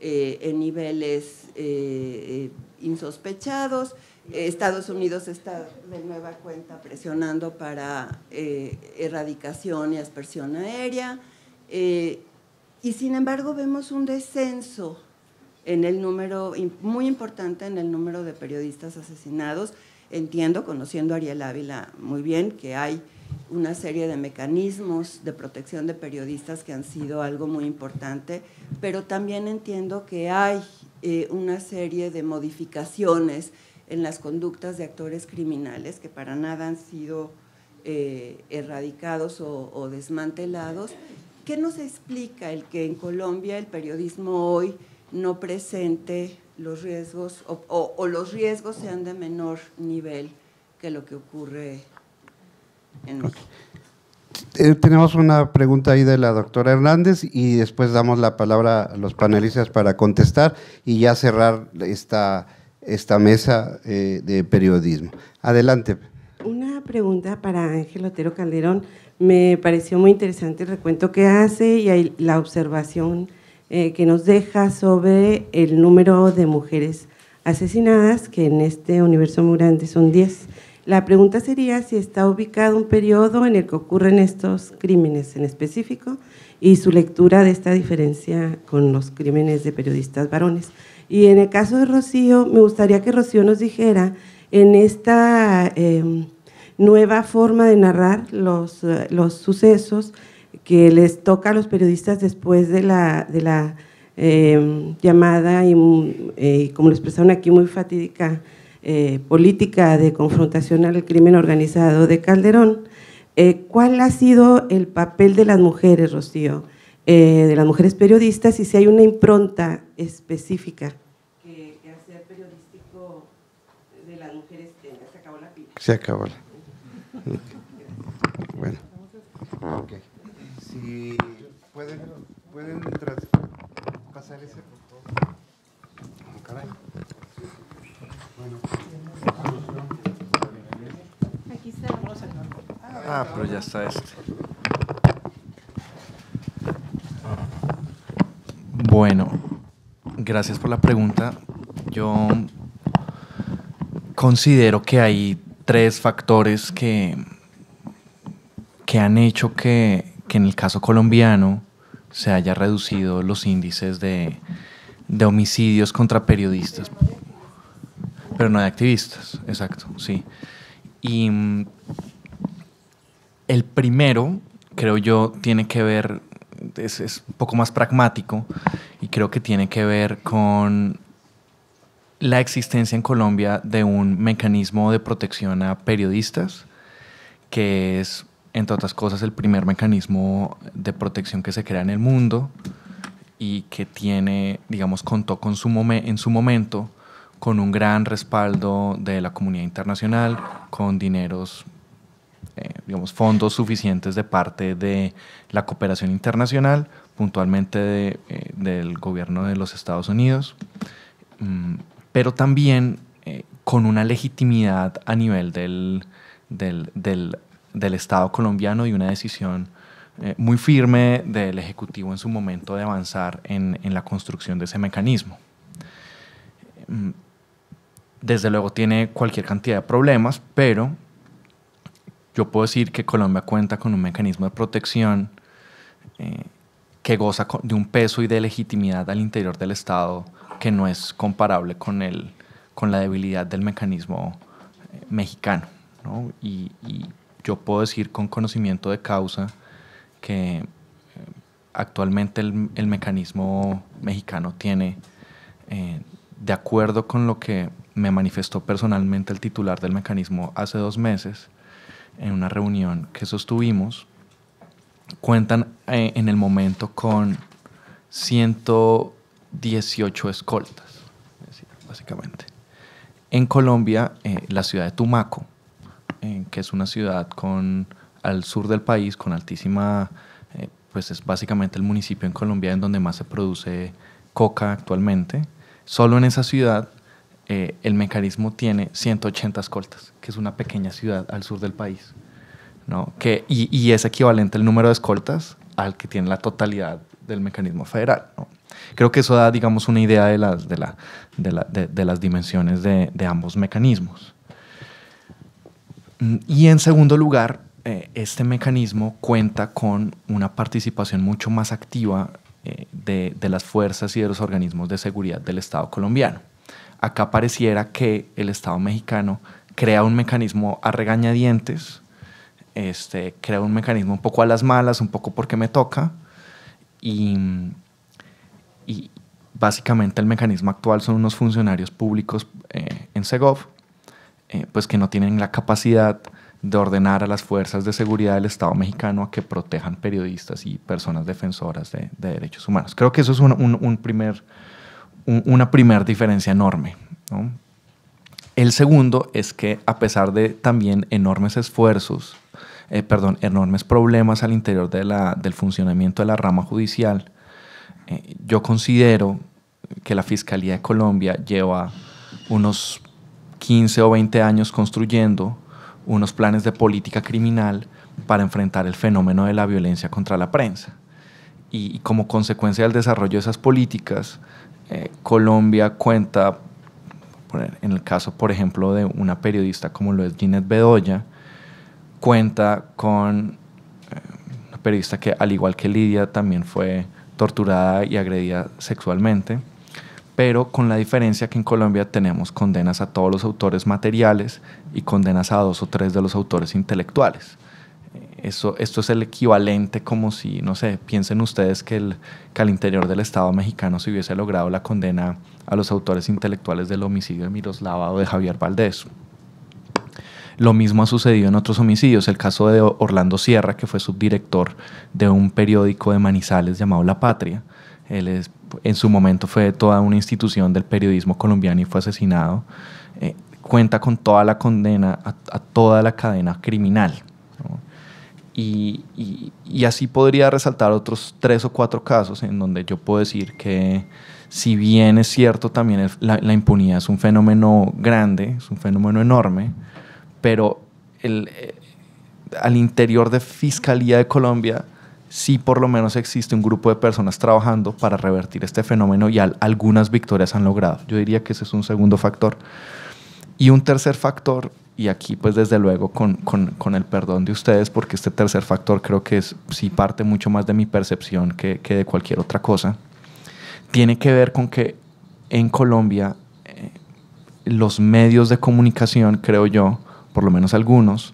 eh, en niveles eh, insospechados, Estados Unidos está de nueva cuenta presionando para eh, erradicación y aspersión aérea, eh, y sin embargo vemos un descenso en el número, muy importante en el número de periodistas asesinados. Entiendo, conociendo a Ariel Ávila muy bien, que hay una serie de mecanismos de protección de periodistas que han sido algo muy importante, pero también entiendo que hay eh, una serie de modificaciones en las conductas de actores criminales que para nada han sido eh, erradicados o, o desmantelados. ¿Qué nos explica el que en Colombia el periodismo hoy no presente los riesgos o, o, o los riesgos sean de menor nivel que lo que ocurre en México? Eh, tenemos una pregunta ahí de la doctora Hernández y después damos la palabra a los panelistas para contestar y ya cerrar esta, esta mesa eh, de periodismo. Adelante. Una pregunta para Ángel Otero Calderón. Me pareció muy interesante el recuento que hace y la observación Eh, que nos deja sobre el número de mujeres asesinadas, que en este universo muy grande son diez. La pregunta sería si está ubicado un periodo en el que ocurren estos crímenes en específico y su lectura de esta diferencia con los crímenes de periodistas varones. Y en el caso de Rocío, me gustaría que Rocío nos dijera, en esta eh, nueva forma de narrar los, los sucesos que les toca a los periodistas después de la, de la eh, llamada y, eh, como lo expresaron aquí, muy fatídica eh, política de confrontación al crimen organizado de Calderón. Eh, ¿Cuál ha sido el papel de las mujeres, Rocío, eh, de las mujeres periodistas, y si hay una impronta específica que, que hacer periodístico de las mujeres tenga? Se acabó la pila. Se acabó la Bueno. Okay. Y pueden, pueden pasar ese, oh, caray. Bueno. Aquí está. Ah, pero ya está este. Bueno, gracias por la pregunta. Yo considero que hay tres factores que, que han hecho que que en el caso colombiano se haya reducido los índices de, de homicidios contra periodistas, pero no de activistas, exacto, sí. Y el primero, creo yo, tiene que ver, es, es un poco más pragmático, y creo que tiene que ver con la existencia en Colombia de un mecanismo de protección a periodistas, que es, entre otras cosas, el primer mecanismo de protección que se crea en el mundo y que tiene, digamos, contó con su momen, en su momento con un gran respaldo de la comunidad internacional, con dineros, eh, digamos, fondos suficientes de parte de la cooperación internacional, puntualmente de, eh, del gobierno de los Estados Unidos, um, pero también eh, con una legitimidad a nivel del, del, del del Estado colombiano y una decisión eh, muy firme del Ejecutivo en su momento de avanzar en, en la construcción de ese mecanismo. desde luego tiene cualquier cantidad de problemas, pero yo puedo decir que Colombia cuenta con un mecanismo de protección eh, que goza de un peso y de legitimidad al interior del Estado que no es comparable con, el, con la debilidad del mecanismo eh, mexicano, ¿no? Y, y yo puedo decir con conocimiento de causa que eh, actualmente el, el mecanismo mexicano tiene, eh, de acuerdo con lo que me manifestó personalmente el titular del mecanismo hace dos meses, en una reunión que sostuvimos, cuentan eh, en el momento con ciento dieciocho escoltas, básicamente. En Colombia, eh, la ciudad de Tumaco, eh, que es una ciudad con, al sur del país con altísima, eh, pues es básicamente el municipio en Colombia en donde más se produce coca actualmente, solo en esa ciudad Eh, el mecanismo tiene ciento ochenta escoltas, que es una pequeña ciudad al sur del país, ¿no? Que, y, y es equivalente el número de escoltas al que tiene la totalidad del mecanismo federal, ¿no? Creo que eso da, digamos, una idea de las, de la, de la, de, de las dimensiones de, de ambos mecanismos. Y en segundo lugar, eh, este mecanismo cuenta con una participación mucho más activa eh, de, de las fuerzas y de los organismos de seguridad del Estado colombiano. Acá pareciera que el Estado mexicano crea un mecanismo a regañadientes, este, crea un mecanismo un poco a las malas, un poco porque me toca, y, y básicamente el mecanismo actual son unos funcionarios públicos eh, en Segov, eh, pues que no tienen la capacidad de ordenar a las fuerzas de seguridad del Estado mexicano a que protejan periodistas y personas defensoras de, de derechos humanos. Creo que eso es un, un, un primer... una primera diferencia enorme, ¿no? El segundo es que a pesar de también enormes esfuerzos, eh, perdón, enormes problemas al interior de la, del funcionamiento de la rama judicial, eh, yo considero que la Fiscalía de Colombia lleva unos quince o veinte años construyendo unos planes de política criminal para enfrentar el fenómeno de la violencia contra la prensa. Y, y como consecuencia del desarrollo de esas políticas, Eh, Colombia cuenta, en el caso, por ejemplo, de una periodista como lo es Ginette Bedoya, cuenta con eh, una periodista que, al igual que Lidia, también fue torturada y agredida sexualmente, pero con la diferencia que en Colombia tenemos condenas a todos los autores materiales y condenas a dos o tres de los autores intelectuales. Eso, esto es el equivalente como si, no sé, piensen ustedes que, el, que al interior del Estado mexicano se hubiese logrado la condena a los autores intelectuales del homicidio de Miroslava o de Javier Valdés. Lo mismo ha sucedido en otros homicidios. El caso de Orlando Sierra, que fue subdirector de un periódico de Manizales llamado La Patria. Él es, en su momento fue toda una institución del periodismo colombiano y fue asesinado. Eh, cuenta con toda la condena a, a toda la cadena criminal. Y, y, y así podría resaltar otros tres o cuatro casos en donde yo puedo decir que, si bien es cierto, también el, la, la impunidad es un fenómeno grande, es un fenómeno enorme, pero el, eh, al interior de Fiscalía de Colombia sí por lo menos existe un grupo de personas trabajando para revertir este fenómeno y al, algunas victorias han logrado. Yo diría que ese es un segundo factor. Y un tercer factor, y aquí pues desde luego con, con, con el perdón de ustedes, porque este tercer factor creo que es, sí parte mucho más de mi percepción que, que de cualquier otra cosa, tiene que ver con que en Colombia eh, los medios de comunicación, creo yo, por lo menos algunos,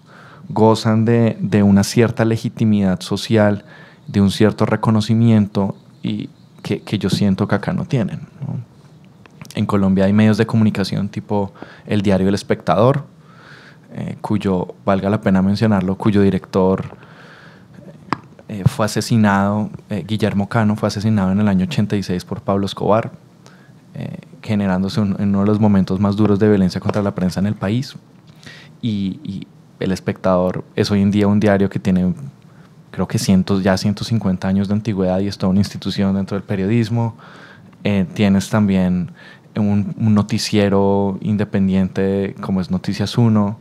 gozan de, de una cierta legitimidad social, de un cierto reconocimiento y que, que yo siento que acá no tienen, ¿no? En Colombia hay medios de comunicación tipo el diario El Espectador, eh, cuyo, valga la pena mencionarlo, cuyo director eh, fue asesinado, eh, Guillermo Cano fue asesinado en el año ochenta y seis por Pablo Escobar, eh, generándose un, en uno de los momentos más duros de violencia contra la prensa en el país. Y, y El Espectador es hoy en día un diario que tiene, creo que cientos, ya ciento cincuenta años de antigüedad y es toda una institución dentro del periodismo. Eh, tienes también un, un noticiero independiente como es Noticias Uno.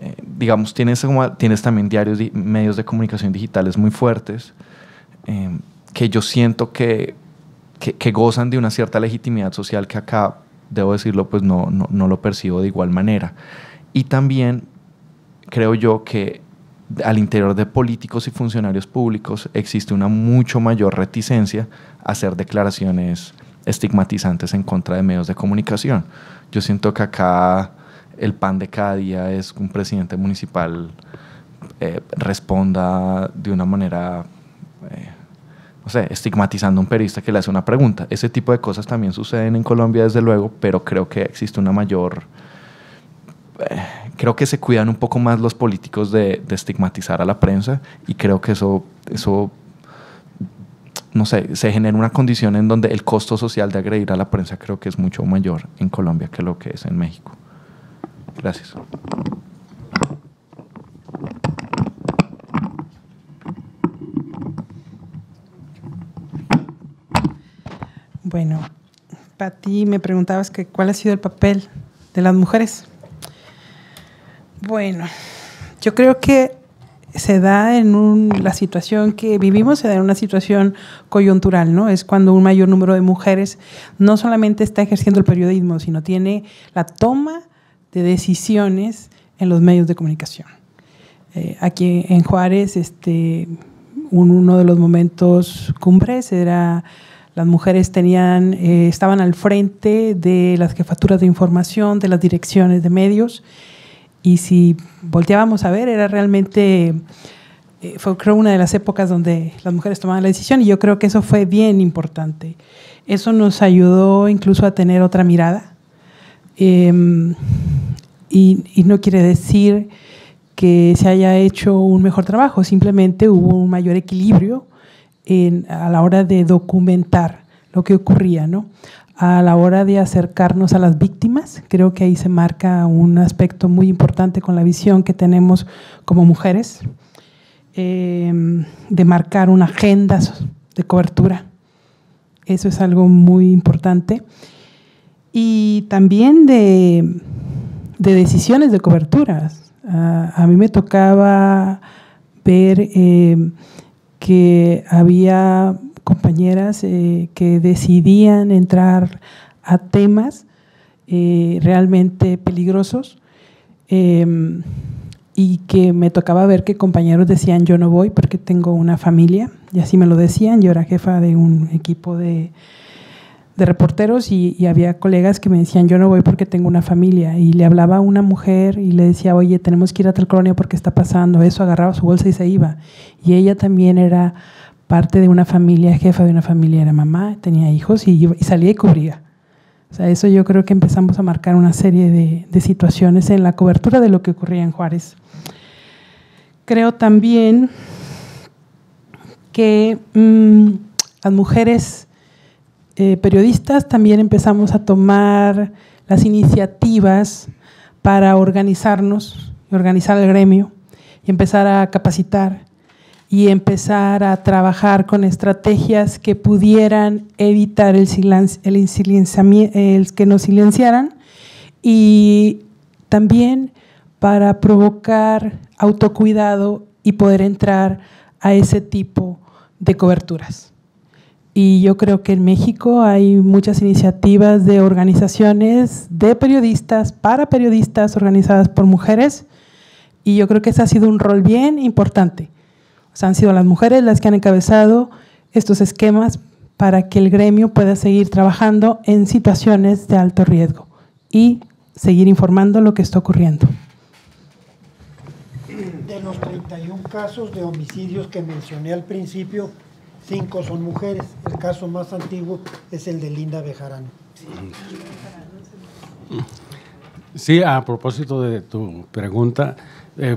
Eh, digamos, tienes, tienes también diarios, medios de comunicación digitales muy fuertes eh, que yo siento que, que, que gozan de una cierta legitimidad social que acá debo decirlo, pues no, no, no lo percibo de igual manera. Y también creo yo que al interior de políticos y funcionarios públicos existe una mucho mayor reticencia a hacer declaraciones estigmatizantes en contra de medios de comunicación. Yo siento que acá el pan de cada día es que un presidente municipal eh, responda de una manera, eh, no sé, estigmatizando a un periodista que le hace una pregunta. Ese tipo de cosas también suceden en Colombia, desde luego, pero creo que existe una mayor... Eh, creo que se cuidan un poco más los políticos de, de estigmatizar a la prensa, y creo que eso, eso, no sé, se genera una condición en donde el costo social de agredir a la prensa creo que es mucho mayor en Colombia que lo que es en México. Gracias. Bueno, Pati, me preguntabas que cuál ha sido el papel de las mujeres. Bueno, yo creo que se da en un, la situación que vivimos, se da en una situación coyuntural, ¿no? Es cuando un mayor número de mujeres no solamente está ejerciendo el periodismo, sino tiene la toma de decisiones en los medios de comunicación. Eh, aquí en Juárez, este, un, uno de los momentos cumbres era… Las mujeres tenían, eh, estaban al frente de las jefaturas de información, de las direcciones de medios. Y si volteábamos a ver, era realmente, eh, fue creo una de las épocas donde las mujeres tomaban la decisión, y yo creo que eso fue bien importante. Eso nos ayudó incluso a tener otra mirada. Eh, y, y no quiere decir que se haya hecho un mejor trabajo, simplemente hubo un mayor equilibrio en, a la hora de documentar lo que ocurría, ¿no? A la hora de acercarnos a las víctimas, creo que ahí se marca un aspecto muy importante con la visión que tenemos como mujeres, eh, de marcar una agenda de cobertura. Eso es algo muy importante. Y también de, de decisiones de coberturas. A, a mí me tocaba ver eh, que había compañeras eh, que decidían entrar a temas eh, realmente peligrosos, eh, y que me tocaba ver que compañeros decían yo no voy porque tengo una familia, y así me lo decían. Yo era jefa de un equipo de, de reporteros, y, y había colegas que me decían yo no voy porque tengo una familia, y le hablaba a una mujer y le decía oye, tenemos que ir a tal colonia porque está pasando eso, agarraba su bolsa y se iba, y ella también era parte de una familia, jefa de una familia, era mamá, tenía hijos y, y salía y cubría. O sea, eso yo creo que empezamos a marcar una serie de, de situaciones en la cobertura de lo que ocurría en Juárez. Creo también que mmm, las mujeres eh, periodistas también empezamos a tomar las iniciativas para organizarnos, organizar el gremio y empezar a capacitar y empezar a trabajar con estrategias que pudieran evitar el, silencio, el, silencio, el que nos silenciaran, y también para provocar autocuidado y poder entrar a ese tipo de coberturas. Y yo creo que en México hay muchas iniciativas de organizaciones de periodistas, para periodistas, organizadas por mujeres, y yo creo que ese ha sido un rol bien importante. O sea, han sido las mujeres las que han encabezado estos esquemas para que el gremio pueda seguir trabajando en situaciones de alto riesgo y seguir informando lo que está ocurriendo. De los treinta y un casos de homicidios que mencioné al principio, cinco son mujeres. El caso más antiguo es el de Linda Bejarano. Sí, a propósito de tu pregunta… Eh,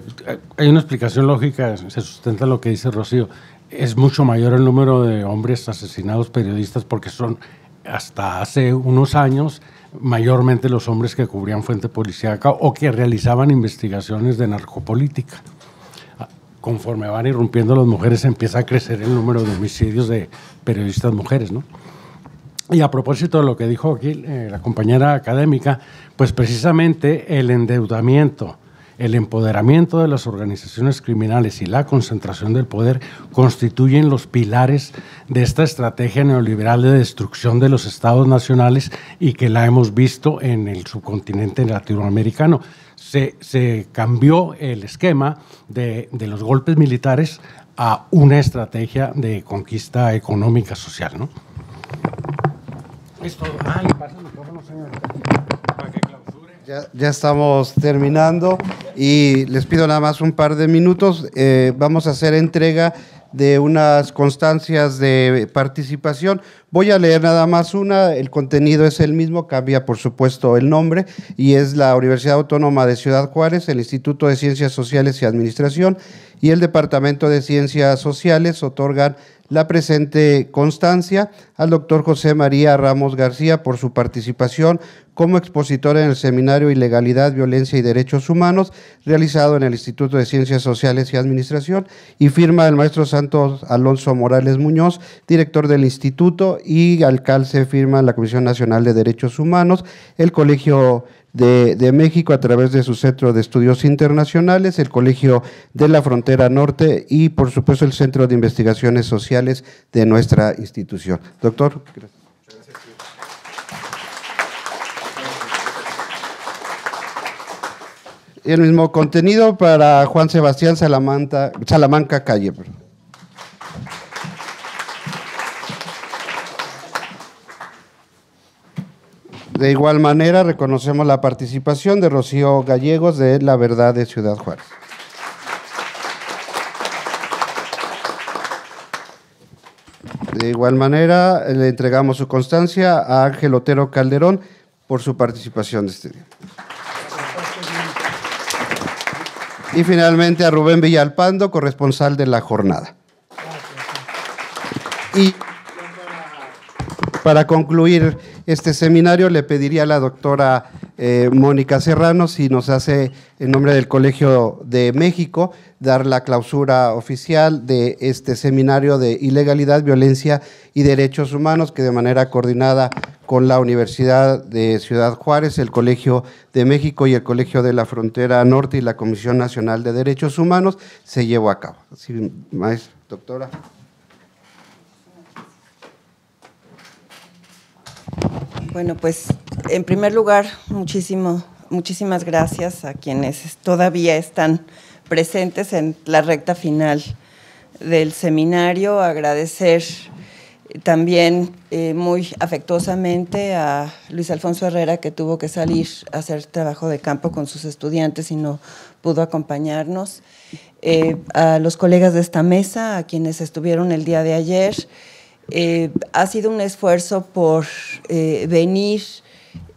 hay una explicación lógica, se sustenta lo que dice Rocío. Es mucho mayor el número de hombres asesinados periodistas porque son, hasta hace unos años, mayormente los hombres que cubrían fuente policíaca o que realizaban investigaciones de narcopolítica. Conforme van irrumpiendo las mujeres, empieza a crecer el número de homicidios de periodistas mujeres, ¿no? Y a propósito de lo que dijo aquí eh, la compañera académica, pues precisamente el endeudamiento el empoderamiento de las organizaciones criminales y la concentración del poder constituyen los pilares de esta estrategia neoliberal de destrucción de los estados nacionales y que la hemos visto en el subcontinente latinoamericano. Se, se cambió el esquema de, de los golpes militares a una estrategia de conquista económica social, ¿no? Esto, ah, le paso el micrófono, señor. Ya, ya estamos terminando y les pido nada más un par de minutos. Eh, vamos a hacer entrega de unas constancias de participación. Voy a leer nada más una, el contenido es el mismo, cambia por supuesto el nombre, y es la Universidad Autónoma de Ciudad Juárez, el Instituto de Ciencias Sociales y Administración y el Departamento de Ciencias Sociales otorgan la presente constancia al doctor José María Ramos García por su participación como expositor en el seminario Ilegalidad, Violencia y Derechos Humanos realizado en el Instituto de Ciencias Sociales y Administración, y firma el maestro Santos Alonso Morales Muñoz, director del instituto, y alcalde firma la Comisión Nacional de Derechos Humanos, el Colegio De, de México a través de su Centro de Estudios Internacionales, el Colegio de la Frontera Norte y, por supuesto, el Centro de Investigaciones Sociales de nuestra institución. Doctor. Gracias. El mismo contenido para Juan Sebastián Salamanca, Salamanca Calle. De igual manera, reconocemos la participación de Rocío Gallegos de La Verdad de Ciudad Juárez. De igual manera, le entregamos su constancia a Ángel Otero Calderón por su participación de este día. Y finalmente a Rubén Villalpando, corresponsal de La Jornada. Y para concluir este seminario, le pediría a la doctora eh, Mónica Serrano si nos hace, en nombre del Colegio de México, dar la clausura oficial de este seminario de Ilegalidad, Violencia y Derechos Humanos, que de manera coordinada con la Universidad de Ciudad Juárez, el Colegio de México y el Colegio de la Frontera Norte y la Comisión Nacional de Derechos Humanos se llevó a cabo. Así, maestra, doctora. Bueno, pues en primer lugar, muchísimo, muchísimas gracias a quienes todavía están presentes en la recta final del seminario. Agradecer también eh, muy afectuosamente a Luis Alfonso Herrera, que tuvo que salir a hacer trabajo de campo con sus estudiantes y no pudo acompañarnos. Eh, a los colegas de esta mesa, a quienes estuvieron el día de ayer. Eh, ha sido un esfuerzo por eh, venir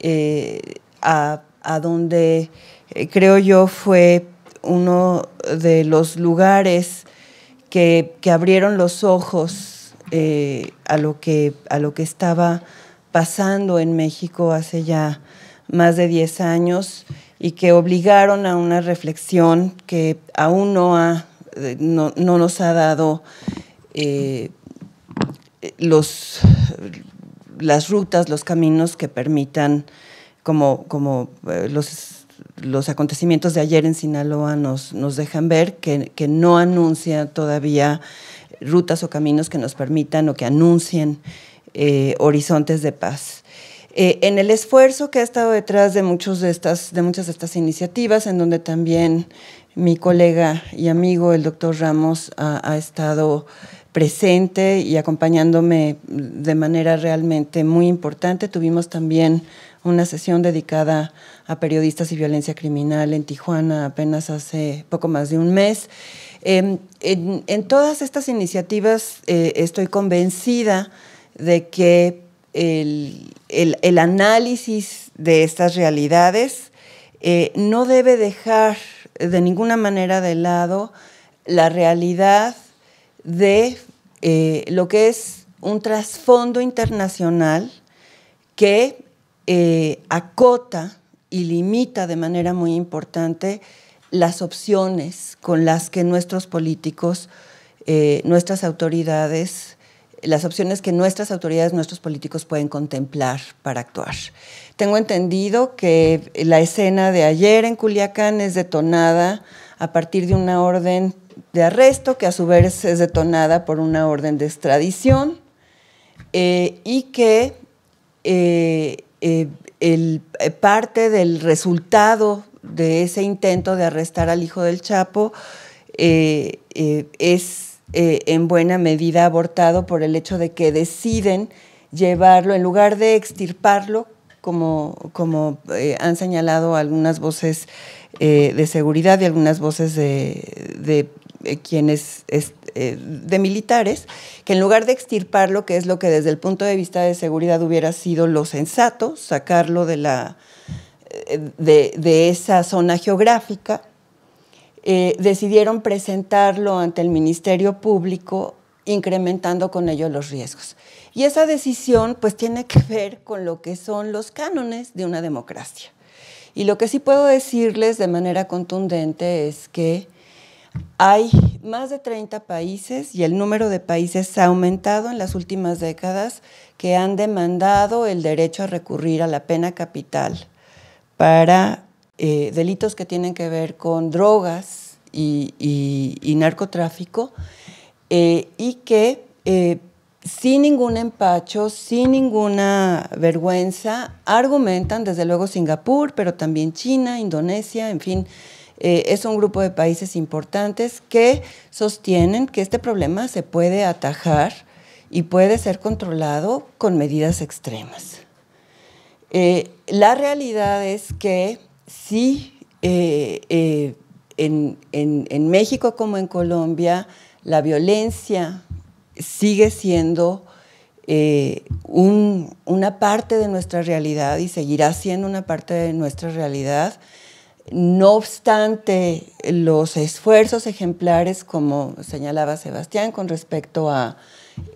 eh, a, a donde eh, creo yo fue uno de los lugares que, que abrieron los ojos eh, a, lo que, a lo que estaba pasando en México hace ya más de diez años y que obligaron a una reflexión que aún no, ha, no, no nos ha dado eh, Los, las rutas, los caminos que permitan, como, como los, los acontecimientos de ayer en Sinaloa nos, nos dejan ver, que, que no anuncia todavía rutas o caminos que nos permitan o que anuncien eh, horizontes de paz. Eh, en el esfuerzo que ha estado detrás de, muchos de, estas, de muchas de estas iniciativas, en donde también mi colega y amigo, el doctor Ramos, ha, ha estado presente y acompañándome de manera realmente muy importante. Tuvimos también una sesión dedicada a periodistas y violencia criminal en Tijuana apenas hace poco más de un mes. Eh, en, en todas estas iniciativas eh, estoy convencida de que el, el, el análisis de estas realidades eh, no debe dejar de ninguna manera de lado la realidad de eh, lo que es un trasfondo internacional que eh, acota y limita de manera muy importante las opciones con las que nuestros políticos, eh, nuestras autoridades las opciones que nuestras autoridades, nuestros políticos pueden contemplar para actuar. Tengo entendido que la escena de ayer en Culiacán es detonada a partir de una orden de arresto, que a su vez es detonada por una orden de extradición, eh, y que eh, eh, el, eh, parte del resultado de ese intento de arrestar al hijo del Chapo eh, eh, es... Eh, en buena medida abortado por el hecho de que deciden llevarlo, en lugar de extirparlo, como, como eh, han señalado algunas voces eh, de seguridad y algunas voces de, de eh, quienes es, eh, de militares, que en lugar de extirparlo, que es lo que desde el punto de vista de seguridad hubiera sido lo sensato, sacarlo de, la, eh, de, de esa zona geográfica, Eh, decidieron presentarlo ante el Ministerio Público, incrementando con ello los riesgos. Y esa decisión pues tiene que ver con lo que son los cánones de una democracia. Y lo que sí puedo decirles de manera contundente es que hay más de treinta países, y el número de países ha aumentado en las últimas décadas, que han demandado el derecho a recurrir a la pena capital para Eh, delitos que tienen que ver con drogas y, y, y narcotráfico, eh, y que eh, sin ningún empacho, sin ninguna vergüenza, argumentan, desde luego Singapur, pero también China, Indonesia, en fin, eh, es un grupo de países importantes que sostienen que este problema se puede atajar y puede ser controlado con medidas extremas. Eh, la realidad es que Sí, eh, eh, en, en, en México como en Colombia, la violencia sigue siendo eh, un, una parte de nuestra realidad y seguirá siendo una parte de nuestra realidad. No obstante, los esfuerzos ejemplares, como señalaba Sebastián, con respecto a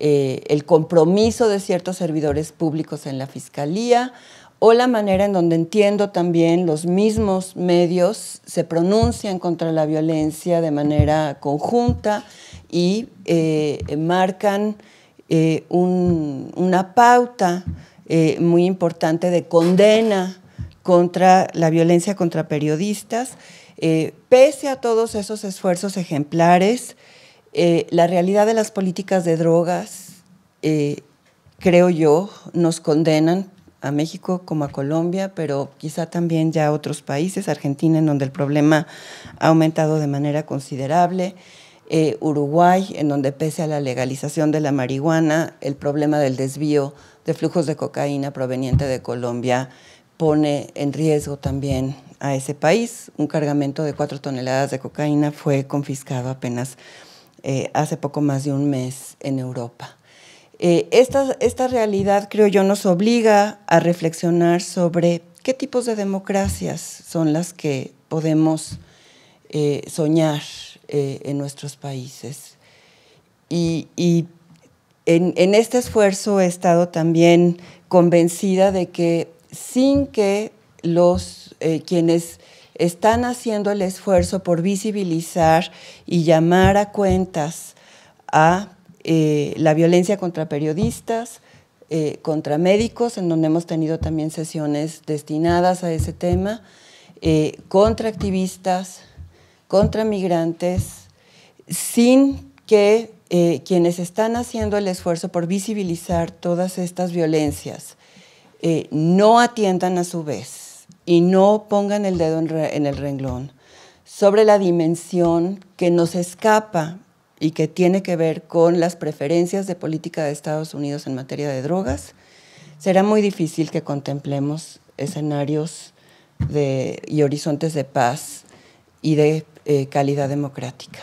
eh, el compromiso de ciertos servidores públicos en la Fiscalía, o la manera en donde, entiendo también, los mismos medios se pronuncian contra la violencia de manera conjunta y eh, marcan eh, un, una pauta eh, muy importante de condena contra la violencia contra periodistas. Eh, pese a todos esos esfuerzos ejemplares, eh, la realidad de las políticas de drogas, eh, creo yo, nos condenan a México como a Colombia, pero quizá también ya a otros países, Argentina, en donde el problema ha aumentado de manera considerable, eh, Uruguay, en donde pese a la legalización de la marihuana, el problema del desvío de flujos de cocaína proveniente de Colombia pone en riesgo también a ese país. Un cargamento de cuatro toneladas de cocaína fue confiscado apenas eh, hace poco más de un mes en Europa. Eh, esta, esta realidad, creo yo, nos obliga a reflexionar sobre qué tipos de democracias son las que podemos eh, soñar eh, en nuestros países. Y, y en, en este esfuerzo he estado también convencida de que sin que los eh, quienes están haciendo el esfuerzo por visibilizar y llamar a cuentas a Eh, la violencia contra periodistas, eh, contra médicos, en donde hemos tenido también sesiones destinadas a ese tema, eh, contra activistas, contra migrantes, sin que eh, quienes están haciendo el esfuerzo por visibilizar todas estas violencias eh, no atiendan a su vez y no pongan el dedo en, re en el renglón sobre la dimensión que nos escapa y que tiene que ver con las preferencias de política de Estados Unidos en materia de drogas, será muy difícil que contemplemos escenarios de, y horizontes de paz y de eh, calidad democrática.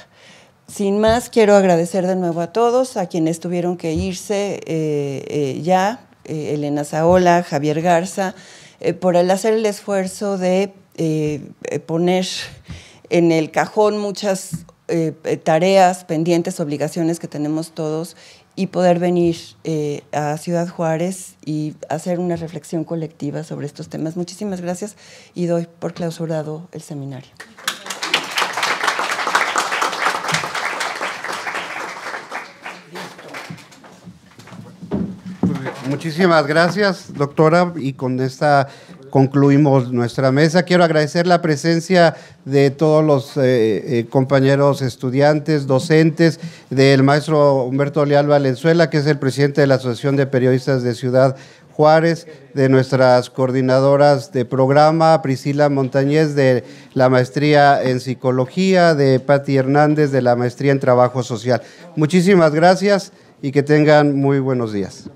Sin más, quiero agradecer de nuevo a todos, a quienes tuvieron que irse eh, eh, ya, eh, Elena Saola, Javier Garza, eh, por el hacer el esfuerzo de eh, poner en el cajón muchas Eh, eh, tareas, pendientes, obligaciones que tenemos todos, y poder venir eh, a Ciudad Juárez y hacer una reflexión colectiva sobre estos temas. Muchísimas gracias y doy por clausurado el seminario. Muchísimas gracias, doctora, y con esta concluimos nuestra mesa. Quiero agradecer la presencia de todos los eh, eh, compañeros estudiantes, docentes, del maestro Humberto Leal Valenzuela, que es el presidente de la Asociación de Periodistas de Ciudad Juárez, de nuestras coordinadoras de programa, Priscila Montañez, de la maestría en Psicología, de Pati Hernández, de la maestría en Trabajo Social. Muchísimas gracias y que tengan muy buenos días.